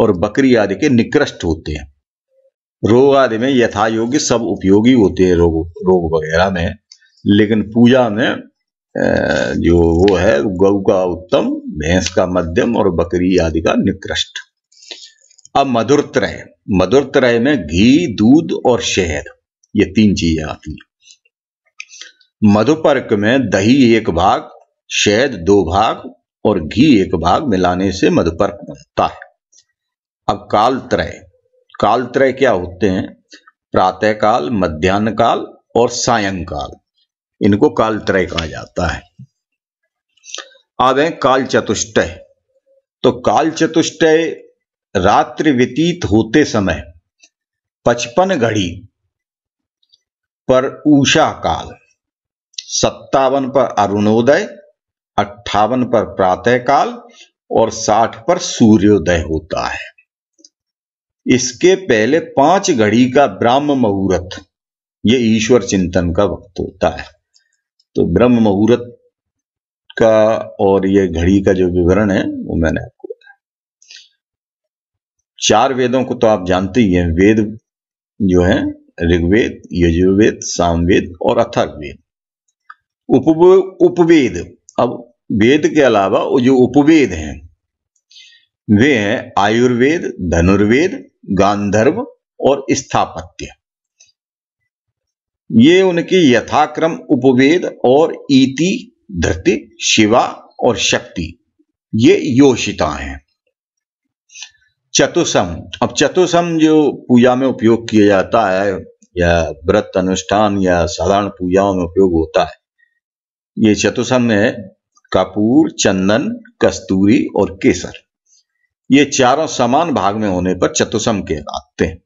और बकरी आदि के निकृष्ट होते हैं। रोग आदि में यथा योग्य सब उपयोगी होते हैं, रोग रोग वगैरह में, लेकिन पूजा में जो वो है गऊ का उत्तम, भैंस का मध्यम और बकरी आदि का निकृष्ट। अब मधुर त्रय, मधुर त्रय में घी, दूध और शहद, ये तीन चीजें आती हैं। मधुपर्क में दही एक भाग, शहद दो भाग और घी एक भाग मिलाने से मधुपर्क बनता है। अब कालत्रय, कालत्रय क्या होते हैं? प्रातः काल, मध्यान्ह काल और सायंकाल, इनको कालत्रय कहा जाता है। अब है काल चतुष्टय। तो काल चतुष्टय रात्रि व्यतीत होते समय पचपन घड़ी पर उषा काल, सत्तावन पर अरुणोदय, अट्ठावन पर प्रातः काल और साठ पर सूर्योदय होता है। इसके पहले पांच घड़ी का ब्राह्म मुहूर्त, ये ईश्वर चिंतन का वक्त होता है। तो ब्रह्म मुहूर्त का और ये घड़ी का जो विवरण है वो मैंने आपको बताया। चार वेदों को तो आप जानते ही हैं, वेद जो है ऋग्वेद, यजुर्वेद, सामवेद और अथर्ववेद। उपवेद, अब वेद के अलावा जो उपवेद हैं वे हैं आयुर्वेद, धनुर्वेद, गांधर्व और स्थापत्य। ये उनकी यथाक्रम उपवेद और इति, धृति, शिवा और शक्ति, ये योषिता हैं। चतुसम, अब चतुसम जो पूजा में उपयोग किया जाता है या व्रत अनुष्ठान या साधारण पूजाओं में उपयोग होता है, ये चतुसम है कपूर, चंदन, कस्तूरी और केसर। ये चारों समान भाग में होने पर चतुसम कहलाते हैं।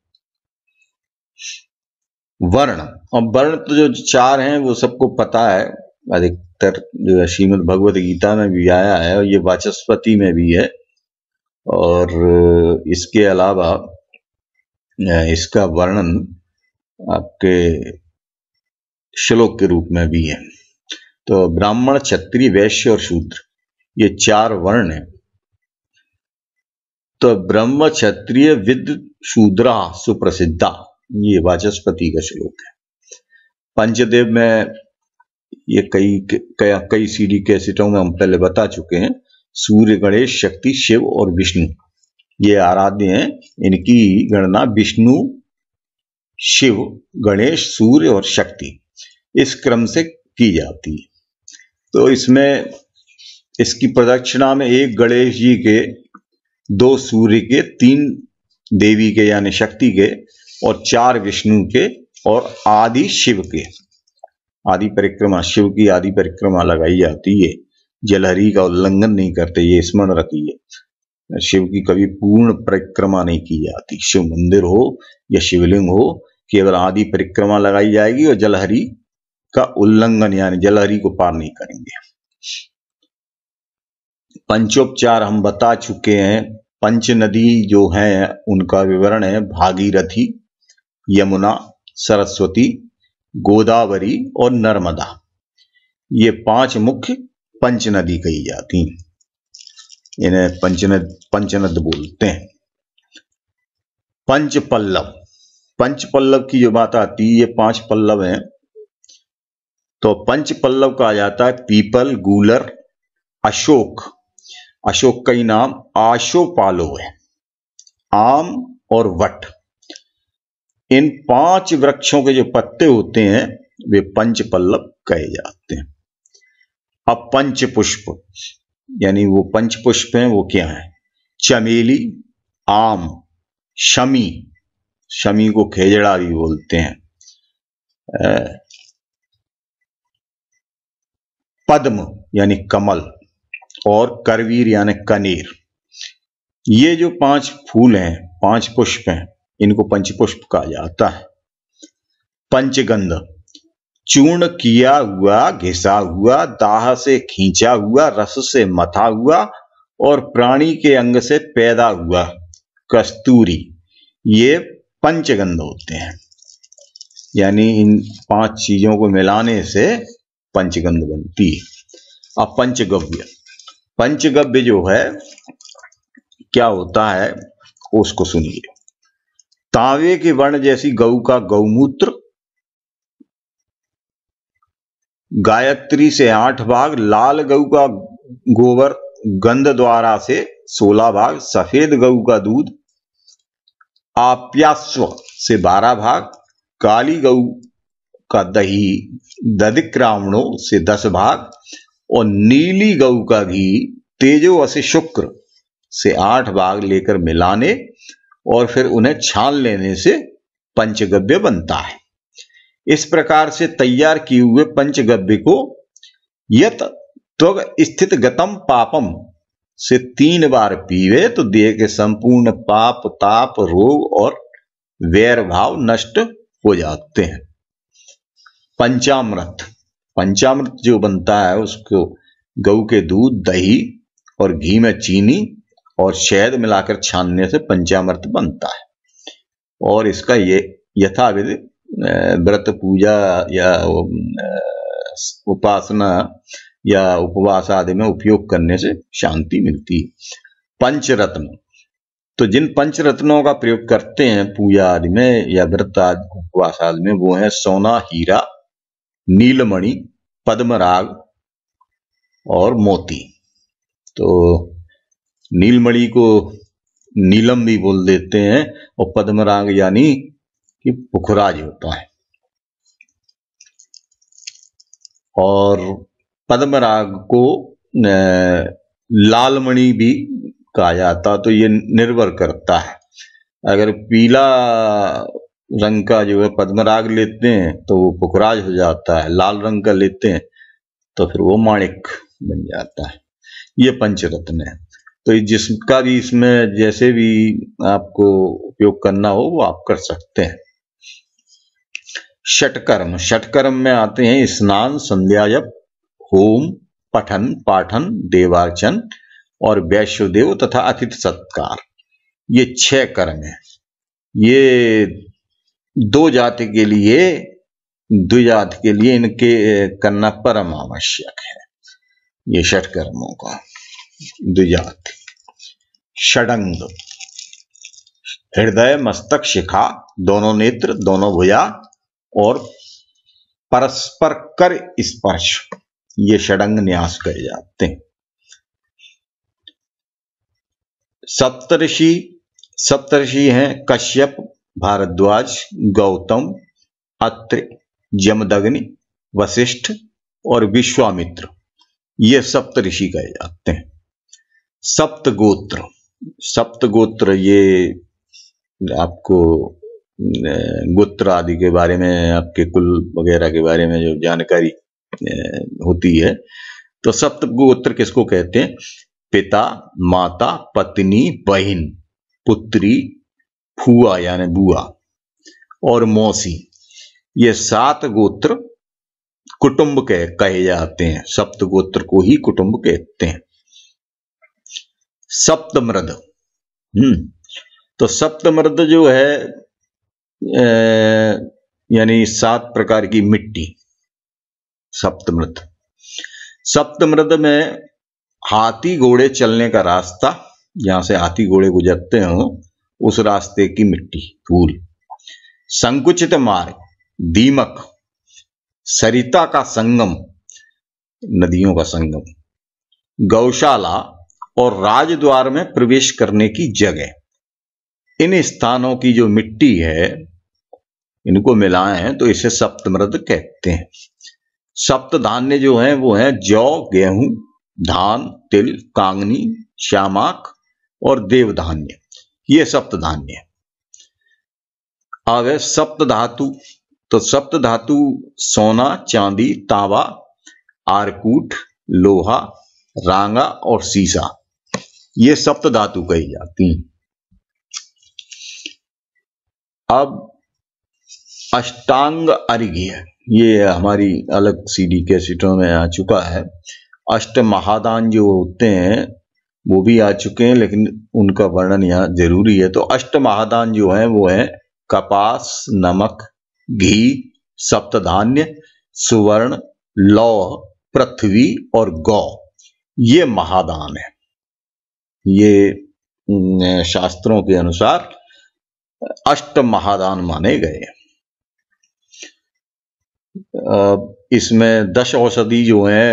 वर्ण, अब वर्ण तो जो चार हैं वो सबको पता है, अधिकतर जो है श्रीमद भगवद गीता में भी आया है और ये वाचस्पति में भी है। और इसके अलावा इसका वर्णन आपके श्लोक के रूप में भी है। तो ब्राह्मण, क्षत्रिय, वैश्य और शूद्र, ये चार वर्ण हैं। तो ब्रह्म, क्षत्रिय, विद्ध, शूद्रा सुप्रसिद्धा, ये वाचस्पति का श्लोक है। पंचदेव में ये कई कई, कई सीडी कैसेटों में हम पहले बता चुके हैं। सूर्य, गणेश, शक्ति, शिव और विष्णु, ये आराध्य हैं। इनकी गणना विष्णु, शिव, गणेश, सूर्य और शक्ति इस क्रम से की जाती है। तो इसमें इसकी प्रदक्षिणा में एक गणेश जी के, दो सूर्य के, तीन देवी के यानी शक्ति के और चार विष्णु के और आदि शिव के, आदि परिक्रमा, शिव की आदि परिक्रमा लगाई जाती है। जलहरी का उल्लंघन नहीं करते, ये स्मरण रखिए। शिव की कभी पूर्ण परिक्रमा नहीं की जाती। शिव मंदिर हो या शिवलिंग हो, केवल आदि परिक्रमा लगाई जाएगी और जलहरी का उल्लंघन यानी जलहरी को पार नहीं करेंगे। पंचोपचार हम बता चुके हैं। पंच नदी जो है उनका विवरण है भागीरथी, यमुना, सरस्वती, गोदावरी और नर्मदा, ये पांच मुख्य पंच नदी कही जाती हैं। इन्हें पंचनद पंचनद बोलते हैं। पंच पल्लव, पंच पल्लव की जो बात आती है, ये पांच पल्लव हैं। तो पंच पल्लव कहा जाता है पीपल, गूलर, अशोक, अशोक का ही नाम आशोपालो है, आम और वट। इन पांच वृक्षों के जो पत्ते होते हैं वे पंच पल्लव कहे जाते हैं। अब पंच पुष्प, यानी वो पंच पुष्प हैं वो क्या है? चमेली, आम, शमी, शमी को खेजड़ा भी बोलते हैं, पद्म यानी कमल और करवीर यानी कनेर। ये जो पांच फूल हैं, पांच पुष्प हैं, इनको पंच पुष्प कहा जाता है। पंचगंध, चूर्ण किया हुआ, घिसा हुआ, दाह से खींचा हुआ, रस से मथा हुआ और प्राणी के अंग से पैदा हुआ कस्तूरी, ये पंचगंध होते हैं। यानी इन पांच चीजों को मिलाने से पंचगंध बनती है। अब पंचगव्य, पंचगव्य जो है क्या होता है उसको सुनिए। तांबे के वर्ण जैसी गऊ का गौमूत्र, गायत्री से आठ भाग, लाल गऊ का गोबर, गंध द्वारा से सोलह भाग, सफेद गऊ का दूध, आप्यास्व से बारह भाग, काली गऊ का दही, दधिक्रावणों से दस भाग और नीली गऊ का घी, तेजोवसी शुक्र से आठ भाग लेकर मिलाने और फिर उन्हें छान लेने से पंचगव्य बनता है। इस प्रकार से तैयार किए हुए पंचगव्य को यत त्वग स्थित गतम पापम से तीन बार पीवे तो देह के संपूर्ण पाप ताप रोग और वैर भाव नष्ट हो जाते हैं। पंचामृत पंचामृत जो बनता है उसको गऊ के दूध, दही और घी में चीनी और शहद मिलाकर छानने से पंचामृत बनता है और इसका ये यथाविधि व्रत पूजा या उपासना या उपवास आदि में उपयोग करने से शांति मिलती है। पंचरत्न तो जिन पंचरत्नों का प्रयोग करते हैं पूजा आदि में या व्रत आदि उपवास आदि में वो है सोना, हीरा, नीलमणि, पद्मराग और मोती। तो नीलमणि को नीलम भी बोल देते हैं और पद्मराग यानी कि पुखराज होता है और पद्मराग को लालमणि भी कहा जाता। तो ये निर्भर करता है, अगर पीला रंग का जो है पद्मराग लेते हैं तो वो पुखराज हो जाता है, लाल रंग का लेते हैं तो फिर वो माणिक बन जाता है। ये पंचरत्न है। तो जिसका भी इसमें जैसे भी आपको उपयोग करना हो वो आप कर सकते हैं। षटकर्म षटकर्म में आते हैं स्नान, संध्या जप, होम, पठन पाठन, देवार्चन और वैश्वदेव तथा अतिथि सत्कार। ये छह कर्म है। ये दो जाति के लिए दो जाति के लिए इनके करना परम आवश्यक है। ये षट कर्मों का द्विजाति। षडंग हृदय, मस्तक, शिखा, दोनों नेत्र, दोनों भुजा और परस्पर कर स्पर्श, ये षडंग न्यास कहे जाते हैं। सप्तर्षि सप्तर्षि हैं कश्यप, भारद्वाज, गौतम, अत्रि, जमदग्नि, वशिष्ठ और विश्वामित्र, ये सप्तर्षि कहे जाते हैं। सप्त गोत्र सप्त गोत्र ये आपको गोत्र आदि के बारे में, आपके कुल वगैरह के बारे में जो जानकारी होती है। तो सप्त गोत्र किसको कहते हैं? पिता, माता, पत्नी, बहन, पुत्री, फुआ यानी बुआ और मौसी, ये सात गोत्र कुटुंब कह कहे जाते हैं। सप्त गोत्र को ही कुटुंब कहते हैं। सप्तमृद हम्म तो सप्तमृद जो है यानी सात प्रकार की मिट्टी सप्तमृद। सप्तमृद में हाथी घोड़े चलने का रास्ता, जहां से हाथी घोड़े गुजरते हो उस रास्ते की मिट्टी, धूल। संकुचित मार्ग, दीमक, सरिता का संगम, नदियों का संगम, गौशाला और राजद्वार में प्रवेश करने की जगह, इन स्थानों की जो मिट्टी है इनको मिलाएं तो इसे सप्तमृद कहते हैं। सप्त धान्य जो हैं वो हैं जौ, गेहूं, धान, तिल, कांगनी, श्यामाक और देवधान्य, ये सप्त धान्य। अब है सप्त धातु। तो सप्त धातु सोना, चांदी, तांबा, आरकूट, लोहा, रांगा और सीसा, ये सप्त धातु कही जाती हैं। अब अष्टांग अर्घ्य, ये हमारी अलग सीडी कैसेटों में आ चुका है। अष्ट महादान जो होते हैं वो भी आ चुके हैं, लेकिन उनका वर्णन यहाँ जरूरी है। तो अष्ट महादान जो है वो है कपास, नमक, घी, सप्तधान्य, सुवर्ण, लौह, पृथ्वी और गौ, ये महादान है। ये शास्त्रों के अनुसार अष्ट महादान माने गए। इसमें दश औषधि जो है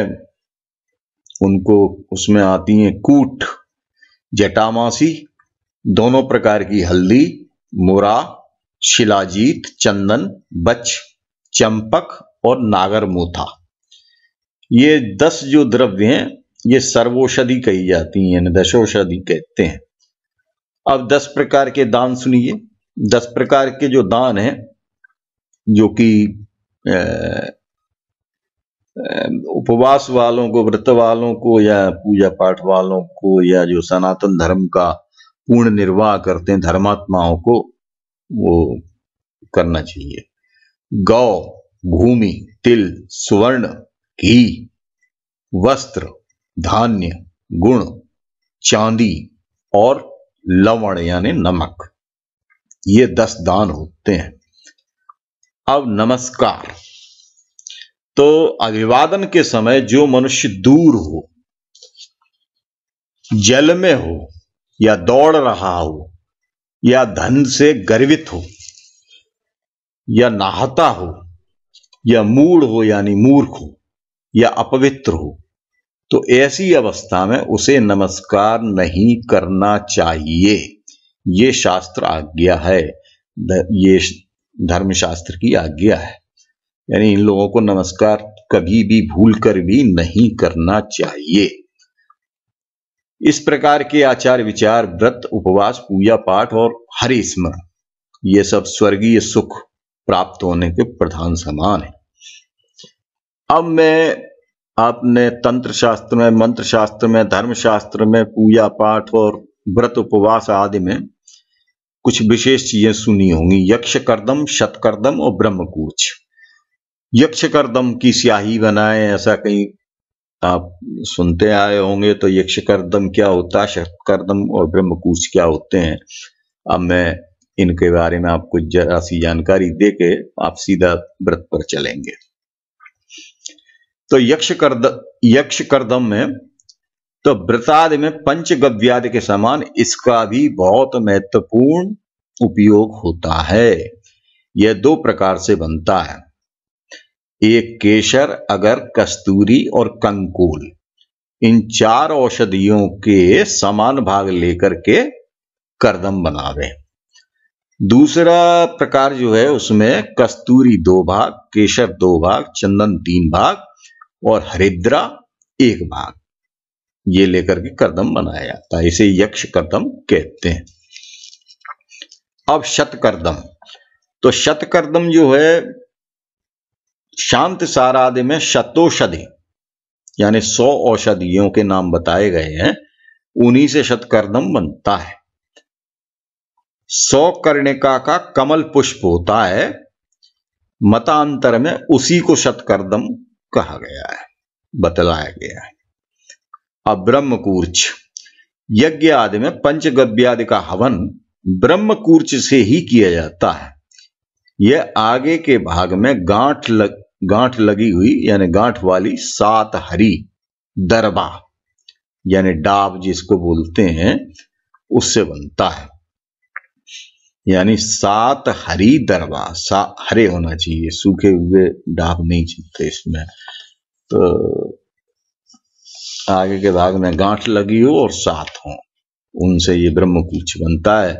उनको उसमें आती हैं कूट, जटामासी, दोनों प्रकार की हल्दी, मुरा, शिलाजीत, चंदन, बच, चंपक और नागरमूथा, ये दस जो द्रव्य हैं ये सर्वौषधि कही जाती है, दशौषधि कहते हैं। अब दस प्रकार के दान सुनिए। दस प्रकार के जो दान हैं, जो कि उपवास वालों को, व्रत वालों को, या पूजा पाठ वालों को, या जो सनातन धर्म का पूर्ण निर्वाह करते हैं धर्मात्माओं को, वो करना चाहिए। गौ, भूमि, तिल, सुवर्ण, घी, वस्त्र, धान्य, गुण, चांदी और लवण यानी नमक, ये दस दान होते हैं। अब नमस्कार, तो अभिवादन के समय जो मनुष्य दूर हो, जल में हो, या दौड़ रहा हो, या धन से गर्वित हो, या नाहता हो, या मूढ़ हो यानी मूर्ख हो, या अपवित्र हो, तो ऐसी अवस्था में उसे नमस्कार नहीं करना चाहिए। ये शास्त्र आज्ञा है, ये धर्मशास्त्र की आज्ञा है, यानी इन लोगों को नमस्कार कभी भी भूल कर भी नहीं करना चाहिए। इस प्रकार के आचार विचार, व्रत, उपवास, पूजा पाठ और हरि स्मरण, ये सब स्वर्गीय सुख प्राप्त होने के प्रधान समान है। अब मैं आपने तंत्र शास्त्र में, मंत्र शास्त्र में, धर्म शास्त्र में, पूजा पाठ और व्रत उपवास आदि में कुछ विशेष चीजें सुनी होंगी। यक्षकर्दम, शतकर्दम और ब्रह्मकूच। यक्षकर्दम की स्याही बनाएं, ऐसा कहीं आप सुनते आए होंगे। तो यक्षकर्दम क्या होता है, शतकर्दम और ब्रह्मकूच क्या होते हैं, अब मैं इनके बारे में आपको जरा सी जानकारी दे के आप सीधा व्रत पर चलेंगे। तो यक्षकर्द यक्षकर्दम में तो व्रतादि में पंचगव्यादि के समान इसका भी बहुत महत्वपूर्ण उपयोग होता है। यह दो प्रकार से बनता है, एक केसर, अगर, कस्तूरी और कंकूल। इन चार औषधियों के समान भाग लेकर के कर्दम बनावे। दूसरा प्रकार जो है उसमें कस्तूरी दो भाग, केसर दो भाग, चंदन तीन भाग और हरिद्रा एक भाग, ये लेकर के कर्दम बनाया जाता है। इसे यक्ष कर्दम कहते हैं। अब शतकर्दम, तो शतकर्दम जो है शांत सारादि में शतौषधि यानी सौ औषधियों के नाम बताए गए हैं, उन्हीं से शतकर्दम बनता है। सौ कर्णिका का कमल पुष्प होता है, मतांतर में उसी को शतकर्दम कहा गया है, बतलाया गया है। अब ब्रह्मकूर्च, यज्ञ आदि में पंचगव्यादि का हवन ब्रह्मकूर्च से ही किया जाता है। यह आगे के भाग में गांठ लग गांठ लगी हुई यानी गांठ वाली सात हरी दरबा यानी डाब जिसको बोलते हैं, उससे बनता है। यानी सात हरी दरबा, सा हरे होना चाहिए, सूखे हुए डाब नहीं चलते इसमें। तो आगे के भाग में गांठ लगी हो और सात हो, उनसे ये ब्रह्मकूच बनता है।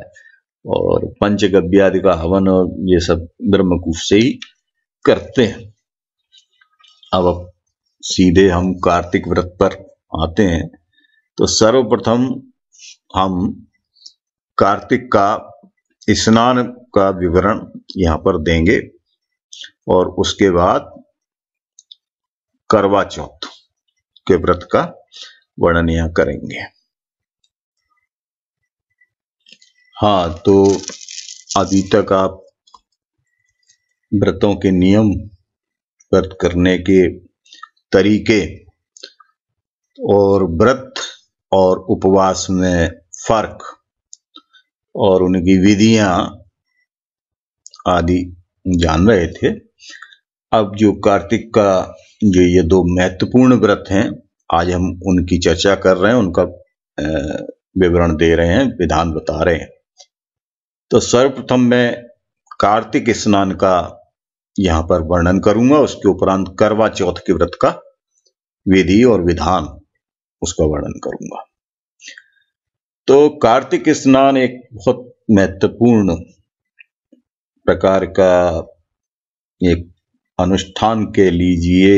और पंचगव्यादि का हवन और ये सब ब्रह्मकूट से ही करते हैं। अब अब सीधे हम कार्तिक व्रत पर आते हैं। तो सर्वप्रथम हम कार्तिक का स्नान का विवरण यहाँ पर देंगे और उसके बाद करवा चौथ के व्रत का वर्णन यहाँ करेंगे। हाँ, तो अभी तक आप व्रतों के नियम, व्रत करने के तरीके और व्रत और उपवास में फर्क और उनकी विधियां आदि जान रहे थे। अब जो कार्तिक का जो ये दो महत्वपूर्ण व्रत हैं, आज हम उनकी चर्चा कर रहे हैं, उनका विवरण दे रहे हैं, विधान बता रहे हैं। तो सर्वप्रथम मैं कार्तिक स्नान का यहाँ पर वर्णन करूंगा, उसके उपरांत करवा चौथ के व्रत का विधि और विधान उसका वर्णन करूंगा। तो कार्तिक स्नान एक बहुत महत्वपूर्ण प्रकार का एक अनुष्ठान के लीजिए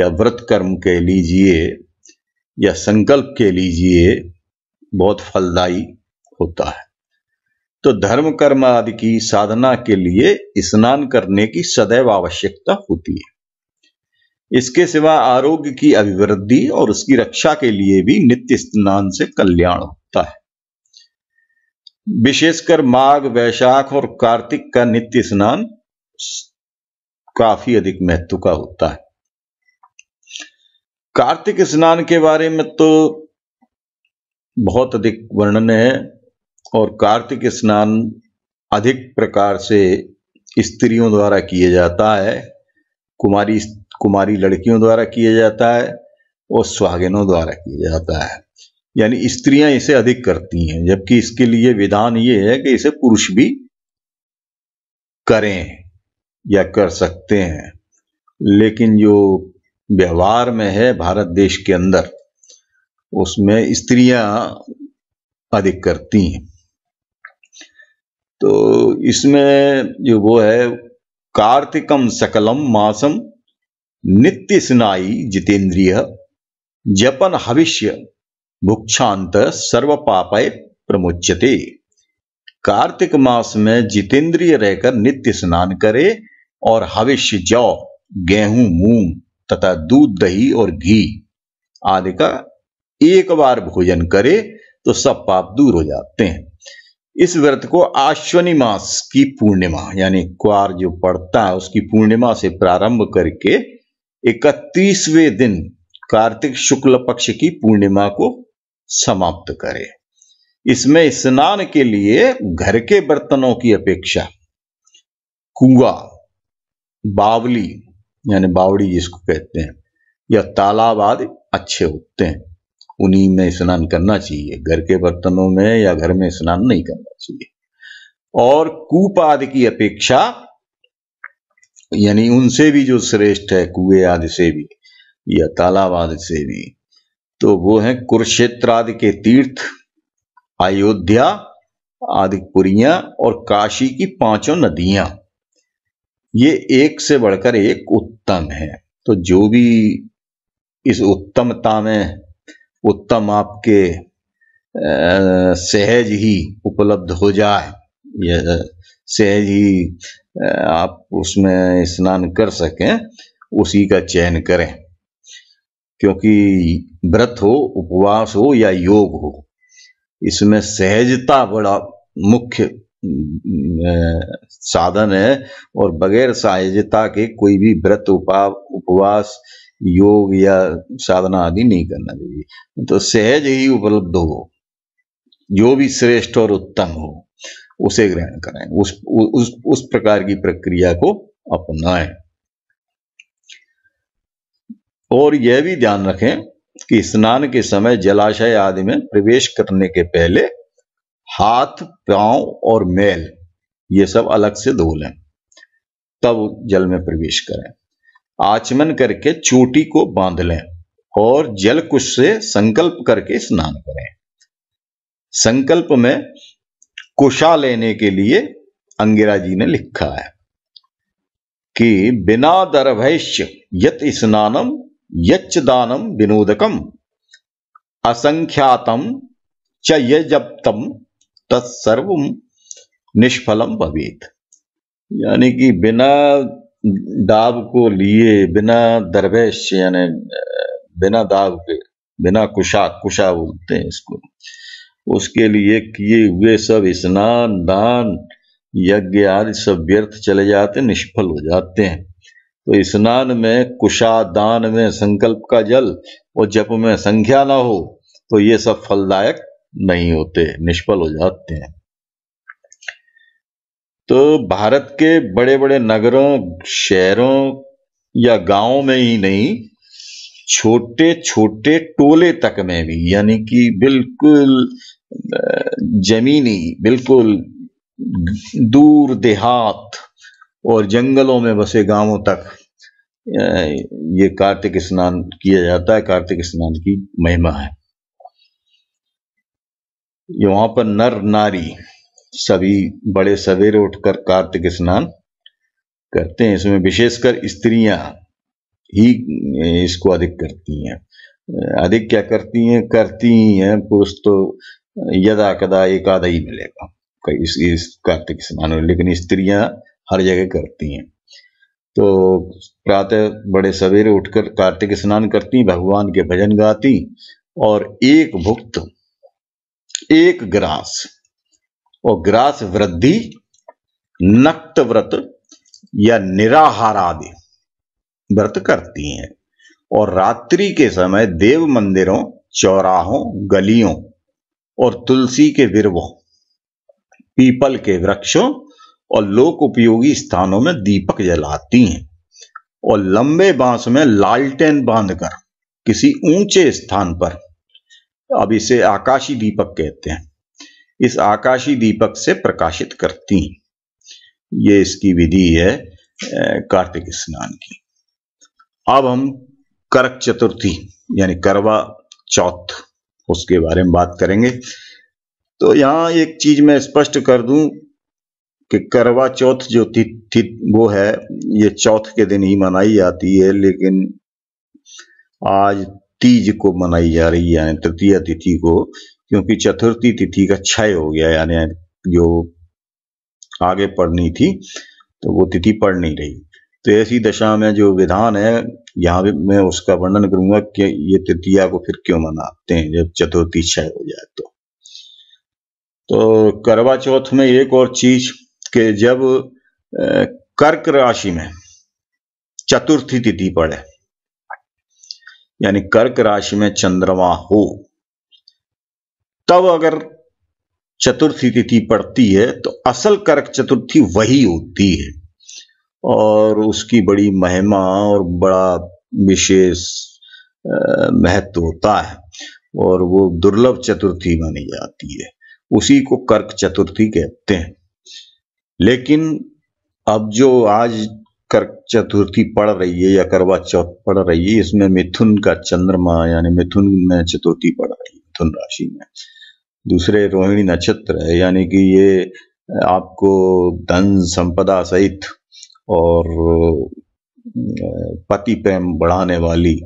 या व्रत कर्म के लीजिए, या संकल्प के लीजिए बहुत फलदायी होता है। तो धर्म कर्म आदि की साधना के लिए स्नान करने की सदैव आवश्यकता होती है। इसके सिवा आरोग्य की अभिवृद्धि और उसकी रक्षा के लिए भी नित्य स्नान से कल्याण होता है। विशेषकर माघ, वैशाख और कार्तिक का नित्य स्नान काफी अधिक महत्व का होता है। कार्तिक स्नान के बारे में तो बहुत अधिक वर्णन है और कार्तिक स्नान अधिक प्रकार से स्त्रियों द्वारा किया जाता है, कुमारी कुमारी लड़कियों द्वारा किया जाता है और सुहागिनों द्वारा किया जाता है, यानी स्त्रियां इसे अधिक करती हैं, जबकि इसके लिए विधान ये है कि इसे पुरुष भी करें या कर सकते हैं। लेकिन जो व्यवहार में है भारत देश के अंदर, उसमें स्त्रियां अधिक करती हैं। तो इसमें जो वो है, कार्तिकम सकलम मासम नित्य स्नायी जितेंद्रिय जपन हविष्य भुक्षांत सर्व पापय प्रमुच्यते। कार्तिक मास में जितेंद्रिय रहकर नित्य स्नान करे और हविष्य, जौ, गेहूं, मूंग तथा दूध, दही और घी आदि का एक बार भोजन करे तो सब पाप दूर हो जाते हैं। इस व्रत को आश्विनी मास की पूर्णिमा यानी क्वार जो पड़ता है उसकी पूर्णिमा से प्रारंभ करके इकतीसवें दिन कार्तिक शुक्ल पक्ष की पूर्णिमा को समाप्त करे। इसमें स्नान के लिए घर के बर्तनों की अपेक्षा कुआ, बावली यानी बावड़ी जिसको कहते हैं, या तालाब आदि अच्छे होते हैं, उन्हीं में स्नान करना चाहिए। घर के बर्तनों में या घर में स्नान नहीं करना चाहिए। और कूप आदि की अपेक्षा, यानी उनसे भी जो श्रेष्ठ है, कुएं आदि से भी या तालाब आदि से भी, तो वो है कुरुक्षेत्र आदि के तीर्थ, अयोध्या आदि पुरियां और काशी की पांचों नदियां। ये एक से बढ़कर एक उत्तम है। तो जो भी इस उत्तमता में उत्तम आपके सहज ही उपलब्ध हो जाए या सहज ही आप उसमें स्नान कर सकें, उसी का चयन करें, क्योंकि व्रत हो, उपवास हो या योग हो, इसमें सहजता बड़ा मुख्य साधन है। और बगैर सहजता के कोई भी व्रत, उपवास, योग या साधना आदि नहीं करना चाहिए। तो सहज ही उपलब्ध हो, जो भी श्रेष्ठ और उत्तम हो उसे ग्रहण करें, उस उस उस प्रकार की प्रक्रिया को अपनाएं। और यह भी ध्यान रखें कि स्नान के समय जलाशय आदि में प्रवेश करने के पहले हाथ, पांव और मैल ये सब अलग से धो लें, तब जल में प्रवेश करें। आचमन करके चोटी को बांध लें और जल कुश से संकल्प करके स्नान करें। संकल्प में कुशा लेने के लिए अंगिरा जी ने लिखा है कि बिना दर्भैश्य यत स्नानम यच्च दानम विनोदकम असंख्यातम च यजप्तम तत्सर्वम निष्फलम भवेत। यानी कि बिना दाब को लिए, बिना दरवेश यानी बिना दाब के, बिना कुशा, कुशा बोलते हैं इसको, उसके लिए किए हुए सब स्नान, दान, यज्ञ आदि सब व्यर्थ चले जाते, निष्फल हो जाते हैं। तो स्नान में कुशा, दान में संकल्प का जल और जप में संख्या ना हो तो ये सब फलदायक नहीं होते, निष्फल हो जाते हैं। तो भारत के बड़े बड़े नगरों, शहरों या गांवों में ही नहीं, छोटे छोटे टोले तक में भी, यानी कि बिल्कुल जमीनी, बिल्कुल दूर देहात और जंगलों में बसे गांवों तक ये कार्तिक स्नान किया जाता है। कार्तिक स्नान की महिमा है, यहाँ पर नर नारी सभी बड़े सवेरे उठकर कार्तिक स्नान करते हैं। इसमें विशेषकर स्त्रियां ही इसको अधिक करती हैं। अधिक क्या करती हैं, करती ही हैं, कुछ तो यदा कदा एक आधा ही मिलेगा इस, इस कार्तिक स्नान में, लेकिन स्त्रियां हर जगह करती हैं। तो प्रातः बड़े सवेरे उठकर कार्तिक स्नान करती, भगवान के भजन गाती और एक भुक्त एक ग्रास, और ग्रास वृद्धि, नक्त व्रत या निराहारादि व्रत करती हैं, और रात्रि के समय देव मंदिरों, चौराहों, गलियों और तुलसी के विरवों, पीपल के वृक्षों और लोक उपयोगी स्थानों में दीपक जलाती हैं, और लंबे बांस में लालटेन बांधकर किसी ऊंचे स्थान पर, अब इसे आकाशी दीपक कहते हैं, इस आकाशी दीपक से प्रकाशित करती हैं। ये इसकी विधि है कार्तिक स्नान की। अब हम करक चतुर्थी यानी करवा चौथ, उसके बारे में बात करेंगे। तो यहाँ एक चीज मैं स्पष्ट कर दूं कि करवा चौथ जो थी, थी वो है, ये चौथ के दिन ही मनाई जाती है, लेकिन आज तीज को मनाई जा रही है, यानी तृतीया तिथि को, क्योंकि चतुर्थी तिथि का क्षय हो गया, यानी जो आगे पढ़नी थी तो वो तिथि पढ़ नहीं रही। तो ऐसी दशा में जो विधान है, यहाँ भी मैं उसका वर्णन करूंगा कि ये तृतीया को फिर क्यों मनाते हैं जब चतुर्थी क्षय हो जाए। तो तो करवा चौथ में एक और चीज के जब कर्क राशि में चतुर्थी तिथि पड़े, यानी कर्क राशि में चंद्रमा हो, तब अगर चतुर्थी तिथि पड़ती है तो असल कर्क चतुर्थी वही होती है, और उसकी बड़ी महिमा और बड़ा विशेष महत्व होता है, और वो दुर्लभ चतुर्थी मानी जाती है, उसी को कर्क चतुर्थी कहते हैं। लेकिन अब जो आज कर्क चतुर्थी पड़ रही है या करवा चौथ पड़ रही है, इसमें मिथुन का चंद्रमा यानी मिथुन में चतुर्थी पड़ रही है, मिथुन राशि में, दूसरे रोहिणी नक्षत्र है, यानी कि ये आपको धन संपदा सहित और पति प्रेम बढ़ाने वाली,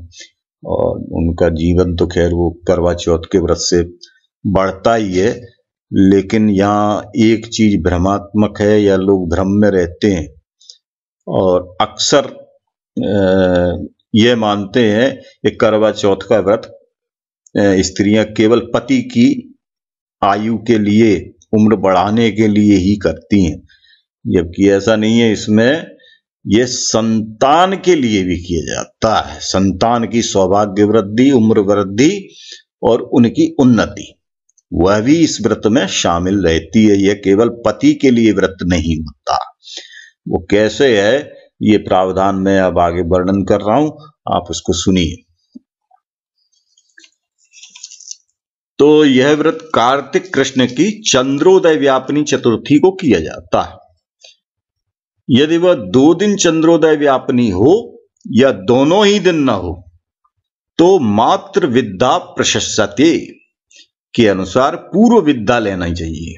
और उनका जीवन तो खैर वो करवा चौथ के व्रत से बढ़ता ही है। लेकिन यहाँ एक चीज भ्रमात्मक है या लोग भ्रम में रहते हैं और अक्सर ये मानते हैं कि करवा चौथ का व्रत स्त्रियां केवल पति की आयु के लिए, उम्र बढ़ाने के लिए ही करती हैं, जबकि ऐसा नहीं है। इसमें यह संतान के लिए भी किया जाता है, संतान की सौभाग्य वृद्धि, उम्र वृद्धि और उनकी उन्नति, वह भी इस व्रत में शामिल रहती है। यह केवल पति के लिए व्रत नहीं होता। वो कैसे है ये प्रावधान में अब आगे वर्णन कर रहा हूं, आप उसको सुनिए। तो यह व्रत कार्तिक कृष्ण की चंद्रोदय व्यापनी चतुर्थी को किया जाता है। यदि वह दो दिन चंद्रोदय व्यापनी हो या दोनों ही दिन न हो तो मात्र विद्या प्रशस्यते के अनुसार पूर्व विद्या लेना चाहिए।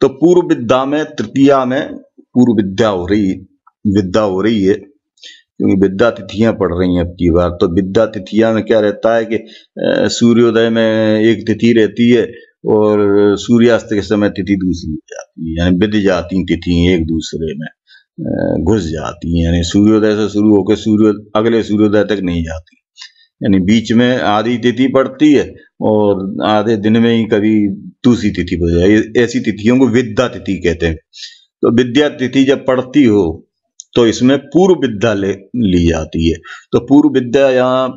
तो पूर्व विद्या में तृतीया में पूर्व विद्या हो रही विद्या हो रही है, क्योंकि विद्या तिथियां पड़ रही हैं अब की बार। तो विद्या तिथिया में क्या रहता है कि सूर्योदय में एक तिथि रहती है और सूर्यास्त के समय तिथि दूसरी जाती है, यानी बिद जाती तिथि एक दूसरे में घुस जाती है, यानी सूर्योदय से शुरू होकर सूर्य अगले सूर्योदय तक नहीं जाती, यानी बीच में आधी तिथि पड़ती है और आधे दिन में ही कभी दूसरी तिथि पड़ जाए। ऐसी तिथियों को विद्या तिथि कहते हैं। तो विद्या तिथि जब पड़ती हो तो इसमें पूर्व विद्या ले ली जाती है। तो पूर्व विद्या यहाँ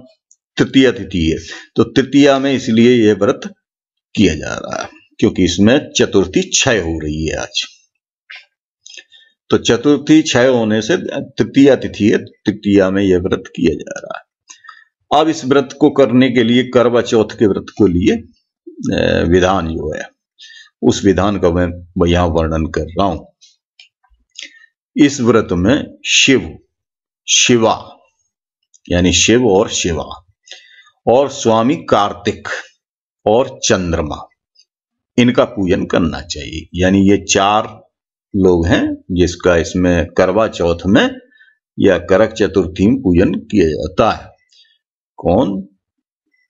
तृतीया तिथि है, तो तृतीया में इसलिए यह व्रत किया जा रहा है, क्योंकि इसमें चतुर्थी क्षय हो रही है आज। तो चतुर्थी क्षय होने से तृतीया तिथि है, तृतीया में यह व्रत किया जा रहा है। अब इस व्रत को करने के लिए, करवा चौथ के व्रत को लिए विधान जो है, उस विधान का मैं यहां वर्णन कर रहा हूं। इस व्रत में शिव, शिवा यानी शिव और शिवा, और स्वामी कार्तिक और चंद्रमा, इनका पूजन करना चाहिए। यानी ये चार लोग हैं जिसका इसमें करवा चौथ में या करक चतुर्थी में पूजन किया जाता है। कौन?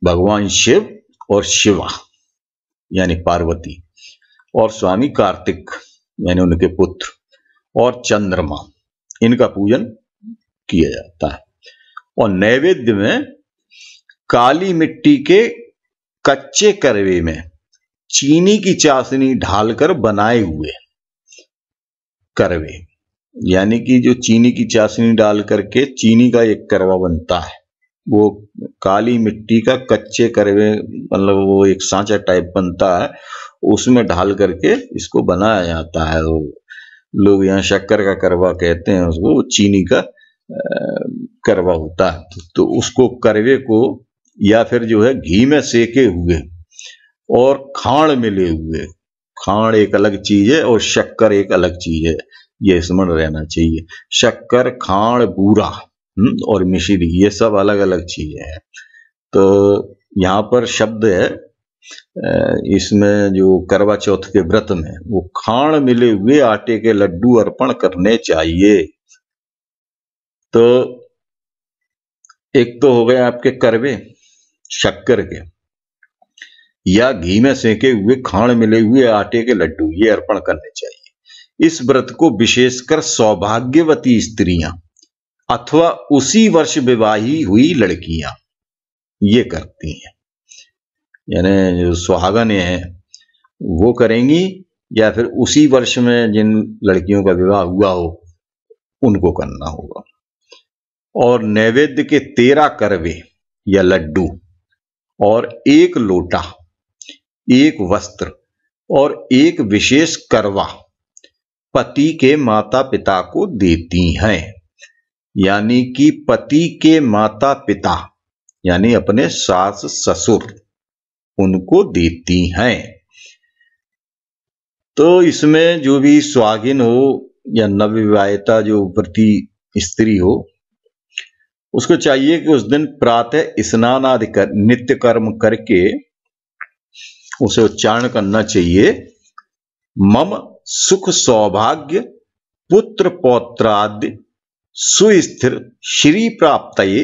भगवान शिव और शिवा यानी पार्वती और स्वामी कार्तिक यानी उनके पुत्र और चंद्रमा, इनका पूजन किया जाता है। और नैवेद्य में काली मिट्टी के कच्चे करवे में चीनी की चाशनी ढालकर बनाए हुए करवे, यानी कि जो चीनी की चाशनी डाल करके चीनी का एक करवा बनता है, वो काली मिट्टी का कच्चे करवे मतलब वो एक सांचा टाइप बनता है, उसमें ढाल करके इसको बनाया जाता है। वो लोग यहाँ शक्कर का करवा कहते हैं उसको, चीनी का करवा होता है। तो उसको करवे को या फिर जो है घी में सेके हुए और खाण मिले हुए, खाण एक अलग चीज है और शक्कर एक अलग चीज है, ये स्मरण रहना चाहिए। शक्कर, खाण, बूरा और मिश्री ये सब अलग अलग चीजें हैं। तो यहाँ पर शब्द है इसमें जो करवा चौथ के व्रत में, वो खाण मिले हुए आटे के लड्डू अर्पण करने चाहिए। तो एक तो हो गए आपके करवे शक्कर के या घी में सेके हुए खाण मिले हुए आटे के लड्डू, ये अर्पण करने चाहिए। इस व्रत को विशेषकर सौभाग्यवती स्त्रियां अथवा उसी वर्ष विवाही हुई लड़कियां ये करती हैं, यानी जो सुहागने हैं वो करेंगी या फिर उसी वर्ष में जिन लड़कियों का विवाह हुआ हो उनको करना होगा। और नैवेद्य के तेरह करवे या लड्डू और एक लोटा, एक वस्त्र और एक विशेष करवा पति के माता पिता को देती हैं, यानी कि पति के माता पिता यानी अपने सास ससुर उनको देती हैं। तो इसमें जो भी सुहागिन हो या नवविवाहिता जो प्रति स्त्री हो उसको चाहिए कि उस दिन प्रातः स्नान आदि कर नित्य कर्म करके उसे उच्चारण करना चाहिए, मम सुख सौभाग्य पुत्र पौत्रादि सुस्थिर श्री प्राप्तये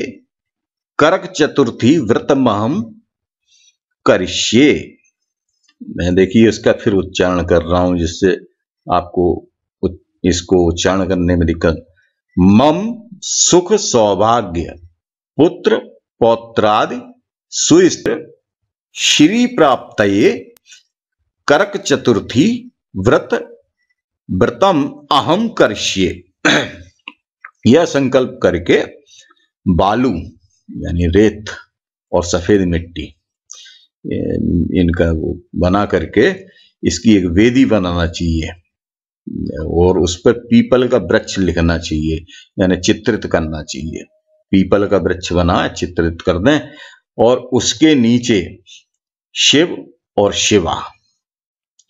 करक चतुर्थी व्रतमहम करिष्ये। मैं देखिए इसका फिर उच्चारण कर रहा हूं जिससे आपको इसको उच्चारण करने में दिक्कत। मम सुख सौभाग्य पुत्र पौत्रादि सुस्थिर श्री प्राप्तये करक चतुर्थी व्रत व्रतम अहम करिष्ये। यह संकल्प करके बालू यानी रेत और सफेद मिट्टी इनका वो बना करके इसकी एक वेदी बनाना चाहिए और उस पर पीपल का वृक्ष लिखना चाहिए यानी चित्रित करना चाहिए। पीपल का वृक्ष बना चित्रित कर दें और उसके नीचे शिव और शिवा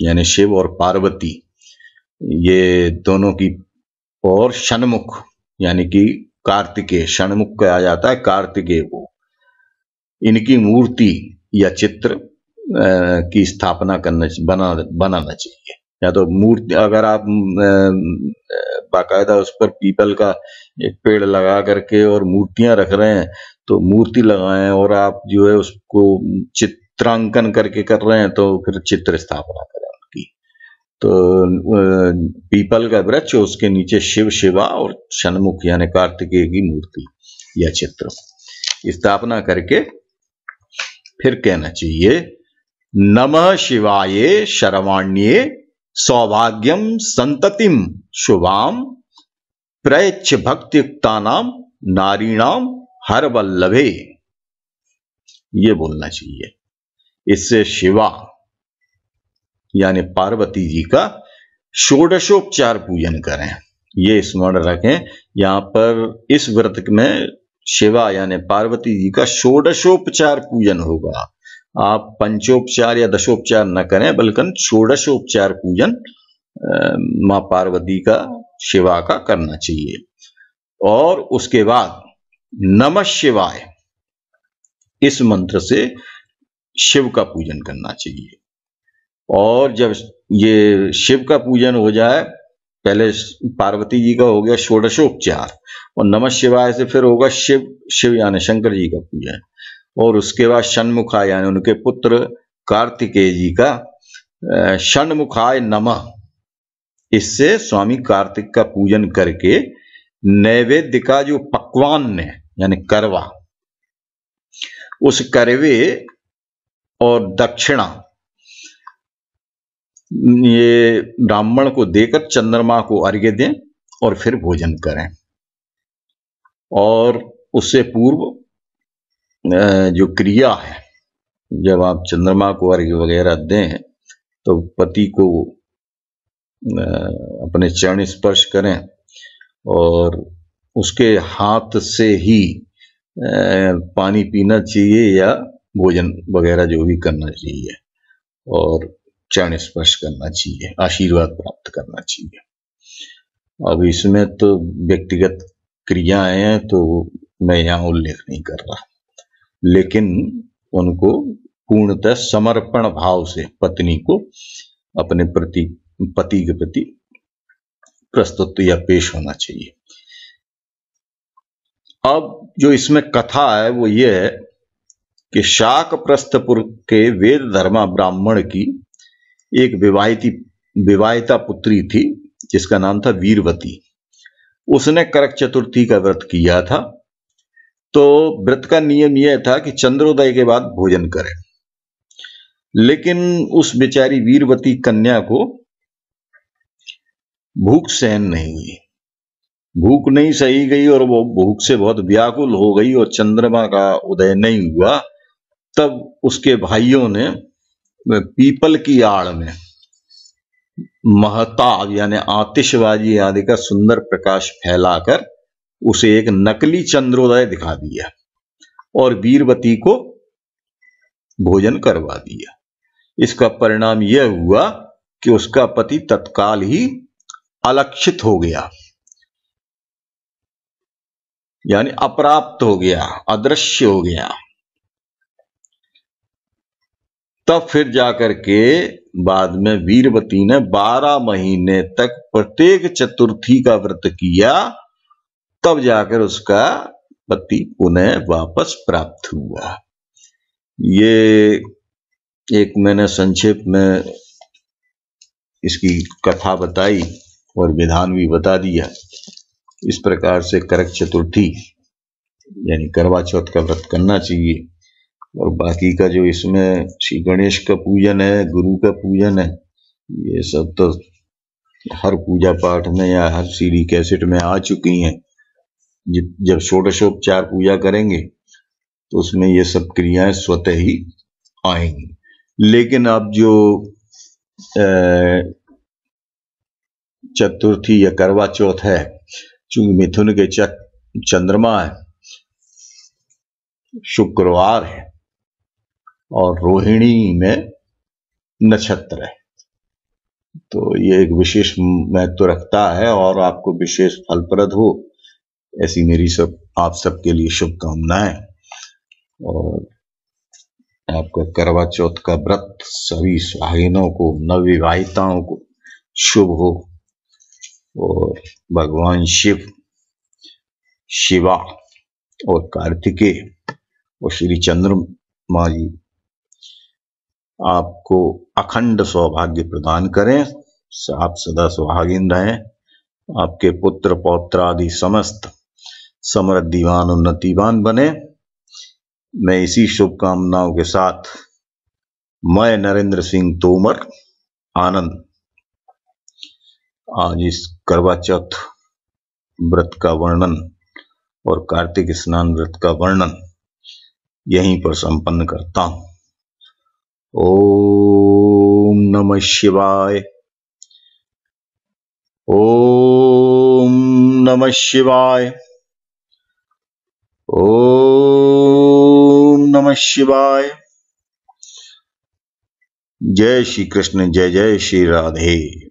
यानी शिव और पार्वती ये दोनों की और षणमुख यानी कि कार्तिकेय, षणमुख कहा जाता है कार्तिकेय को, इनकी मूर्ति या चित्र की स्थापना करना बना बनाना चाहिए। या तो मूर्ति अगर आप बाकायदा उस पर पीपल का एक पेड़ लगा करके और मूर्तियां रख रहे हैं तो मूर्ति लगाएं, और आप जो है उसको चित्रांकन करके कर रहे हैं तो फिर चित्र स्थापना करें उनकी। तो पीपल का वृक्ष, उसके नीचे शिव शिवा और षणमुख यानी कार्तिकेय की मूर्ति या चित्र स्थापना करके फिर कहना चाहिए, नमः शिवाय शरवाण्ये सौभाग्यम संततिम शुभाम प्रयच्छ भक्तियुक्तानाम नारीणाम हर वल्लभे। ये बोलना चाहिए। इससे शिवा यानी पार्वती जी का षोडशोपचार पूजन करें, ये स्मरण रखें। यहाँ पर इस व्रत में शिवा यानी पार्वती जी का षोडशोपचार पूजन होगा। आप पंचोपचार या दशोपचार न करें बल्कि षोडशोपचार पूजन माँ पार्वती का शिवा का करना चाहिए। और उसके बाद नमः शिवाय इस मंत्र से शिव का पूजन करना चाहिए। और जब ये शिव का पूजन हो जाए, पहले पार्वती जी का हो गया षोडशोपचार और नमः शिवाय से फिर होगा शिव शिव यानी शंकर जी का पूजन और उसके बाद षण्मुखाय यानी उनके पुत्र कार्तिकेय जी का षण्मुखाय नमः, इससे स्वामी कार्तिक का पूजन करके नैवेद्य का जो पकवान है यानी करवा, उस करवे और दक्षिणा ये ब्राह्मण को देकर चंद्रमा को अर्घ्य दें और फिर भोजन करें। और उससे पूर्व जो क्रिया है, जब आप चंद्रमा को अर्घ्य वगैरह दें तो पति को अपने चरण स्पर्श करें और उसके हाथ से ही पानी पीना चाहिए या भोजन वगैरह जो भी करना चाहिए, और चरण स्पर्श करना चाहिए, आशीर्वाद प्राप्त करना चाहिए। अब इसमें तो व्यक्तिगत क्रियाएं हैं तो मैं यहाँ उल्लेख नहीं कर रहा, लेकिन उनको पूर्णतः समर्पण भाव से पत्नी को अपने प्रति, पति के प्रति प्रस्तुत या पेश होना चाहिए। अब जो इसमें कथा है वो ये है कि शाकप्रस्थपुर के वेद धर्मा ब्राह्मण की एक विवाहिती विवाहिता पुत्री थी जिसका नाम था वीरवती। उसने करक चतुर्थी का व्रत किया था। तो व्रत का नियम यह था कि चंद्रोदय के बाद भोजन करें, लेकिन उस बेचारी वीरवती कन्या को भूख सहन नहीं हुई, भूख नहीं सही गई और वो भूख से बहुत व्याकुल हो गई और चंद्रमा का उदय नहीं हुआ। तब उसके भाइयों ने पीपल की आड़ में महताब यानी आतिशबाजी आदि का सुंदर प्रकाश फैलाकर उसे एक नकली चंद्रोदय दिखा दिया और वीरवती को भोजन करवा दिया। इसका परिणाम यह हुआ कि उसका पति तत्काल ही अलक्षित हो गया यानी अप्राप्त हो गया, अदृश्य हो गया। तब फिर जाकर के बाद में वीरवती ने बारह महीने तक प्रत्येक चतुर्थी का व्रत किया, तब जाकर उसका पति पुनः वापस प्राप्त हुआ। ये एक मैंने संक्षेप में इसकी कथा बताई और विधान भी बता दिया। इस प्रकार से करक चतुर्थी यानी करवा चौथ का व्रत करना चाहिए। और बाकी का जो इसमें श्री गणेश का पूजन है, गुरु का पूजन है, ये सब तो हर पूजा पाठ में या हर सीडी कैसेट में आ चुकी हैं। जब षोडशोपचार पूजा करेंगे तो उसमें ये सब क्रियाएं स्वतः ही आएंगी। लेकिन अब जो चतुर्थी या करवा चौथ है, चूंकि मिथुन के चक चंद्रमा है, शुक्रवार है और रोहिणी में नक्षत्र है, तो ये एक विशेष महत्व रखता है और आपको विशेष फलप्रद हो ऐसी मेरी सब आप सबके लिए शुभकामनाएं। और आपका करवा चौथ का व्रत सभी सुहागिनों को, नवविवाहिताओं को शुभ हो और भगवान शिव, शिवा और कार्तिकेय और श्री चंद्रमा जी आपको अखंड सौभाग्य प्रदान करें। आप सदा सुहागिन रहें, आपके पुत्र पौत्र आदि समस्त समृद्धिवान उन्नतिवान बने। मैं इसी शुभकामनाओं के साथ मैं नरेन्द्र सिंह तोमर आनन्द आज इस करवा चौथ व्रत का वर्णन और कार्तिक स्नान व्रत का वर्णन यहीं पर संपन्न करता हूँ। ओम नमः शिवाय, ओम नमः शिवाय, ओम नमः शिवाय। जय श्री कृष्ण, जय जय श्री राधे।